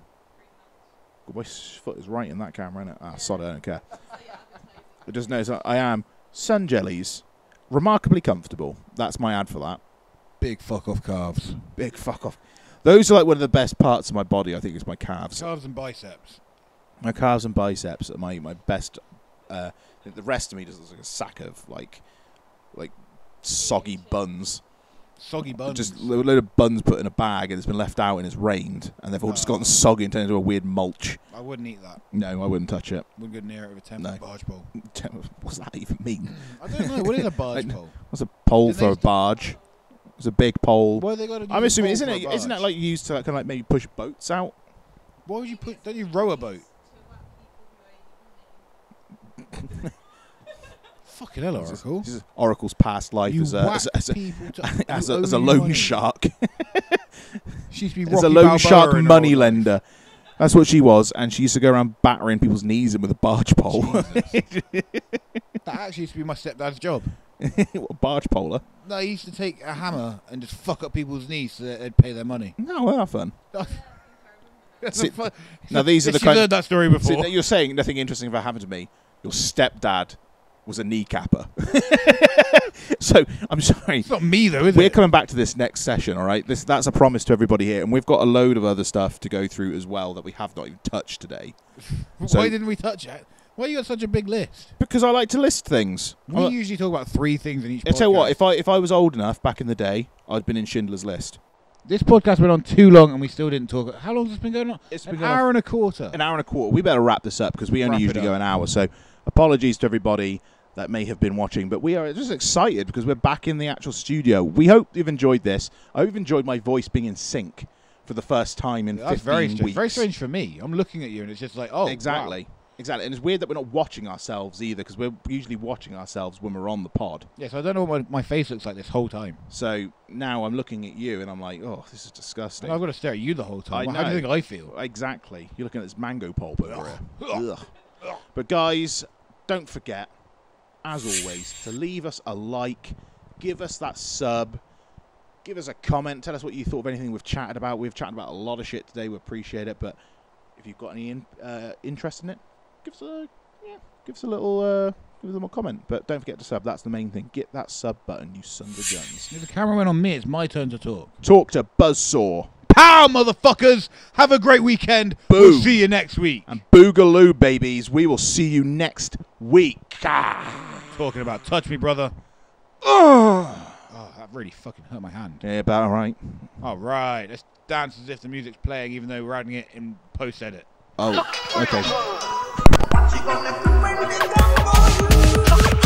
My foot is right in that camera, innit? Ah, sod it, I don't care. I just noticed I am sun jellies, remarkably comfortable. That's my ad for that. Big fuck off calves. Big fuck off. Those are like one of the best parts of my body. I think is my calves. Calves and biceps. My calves and biceps are my best. The rest of me just looks like a sack of like soggy buns. Soggy buns. Just a load of buns put in a bag and it's been left out and it's rained and they've all just gotten soggy and turned into a weird mulch. I wouldn't eat that. No, I wouldn't touch it. Wouldn't go near it with a 10-foot barge pole. What's that even mean? I don't know. What is a barge pole? What's a pole for a barge? It's a big pole. What they got to do? I'm assuming isn't that like used to like, kind of like maybe push boats out? Why would you put? Don't you row a boat? Fucking hell, Oracle. Oracle's past life as a loan shark. She used to be Rocky Balboa shark moneylender. That's what she was, and she used to go around battering people's knees in with a barge pole. That actually used to be my stepdad's job. What, a barge poler? No, he used to take a hammer and just fuck up people's knees so that they'd pay their money. No, well, fun. Now these are the kind. You've heard that story before. So you're saying nothing interesting ever happened to me. Your stepdad was a kneecapper. So I'm sorry. It's not me though, is it? We're coming back to this next session, all right? That's a promise to everybody here, and we've got a load of other stuff to go through as well that we have not even touched today. So, why didn't we touch it? Why you got such a big list? Because I like to list things. We usually talk about 3 things in each podcast. I tell you what, if I was old enough back in the day, I'd been in Schindler's List. This podcast went on too long and we still didn't talk. How long has this been going on? It's been an hour and a quarter. An hour and a quarter. We better wrap this up because we only usually go an hour. So apologies to everybody that may have been watching, but we are just excited because we're back in the actual studio. We hope you've enjoyed this. I hope you've enjoyed my voice being in sync for the first time in 15 weeks. That's very strange for me. I'm looking at you and it's just like, oh, exactly. Wow. Exactly, and it's weird that we're not watching ourselves either, because we're usually watching ourselves when we're on the pod. Yes, yeah, so I don't know what my face looks like this whole time. So now I'm looking at you and I'm like, oh, this is disgusting. And I've got to stare at you the whole time. How do you think I feel? Exactly. You're looking at this mango pulp over here. But guys, don't forget, as always, to leave us a like, give us that sub, give us a comment, tell us what you thought of anything we've chatted about. We've chatted about a lot of shit today, we appreciate it, but if you've got any interest in it, give us a give us a little comment, but don't forget to sub. That's the main thing. Get that sub button, you sons of guns. If the camera went on me, it's my turn to talk. Talk to Buzzsaw. Pow, motherfuckers! Have a great weekend. Boo. We'll see you next week. And boogaloo, babies. We will see you next week. Ah. Talking about touch me, brother. Oh. Oh, that really fucking hurt my hand. Yeah, about right. All right, let's dance as if the music's playing, even though we're adding it in post-edit. Oh, okay. She gon' let the rain down for you.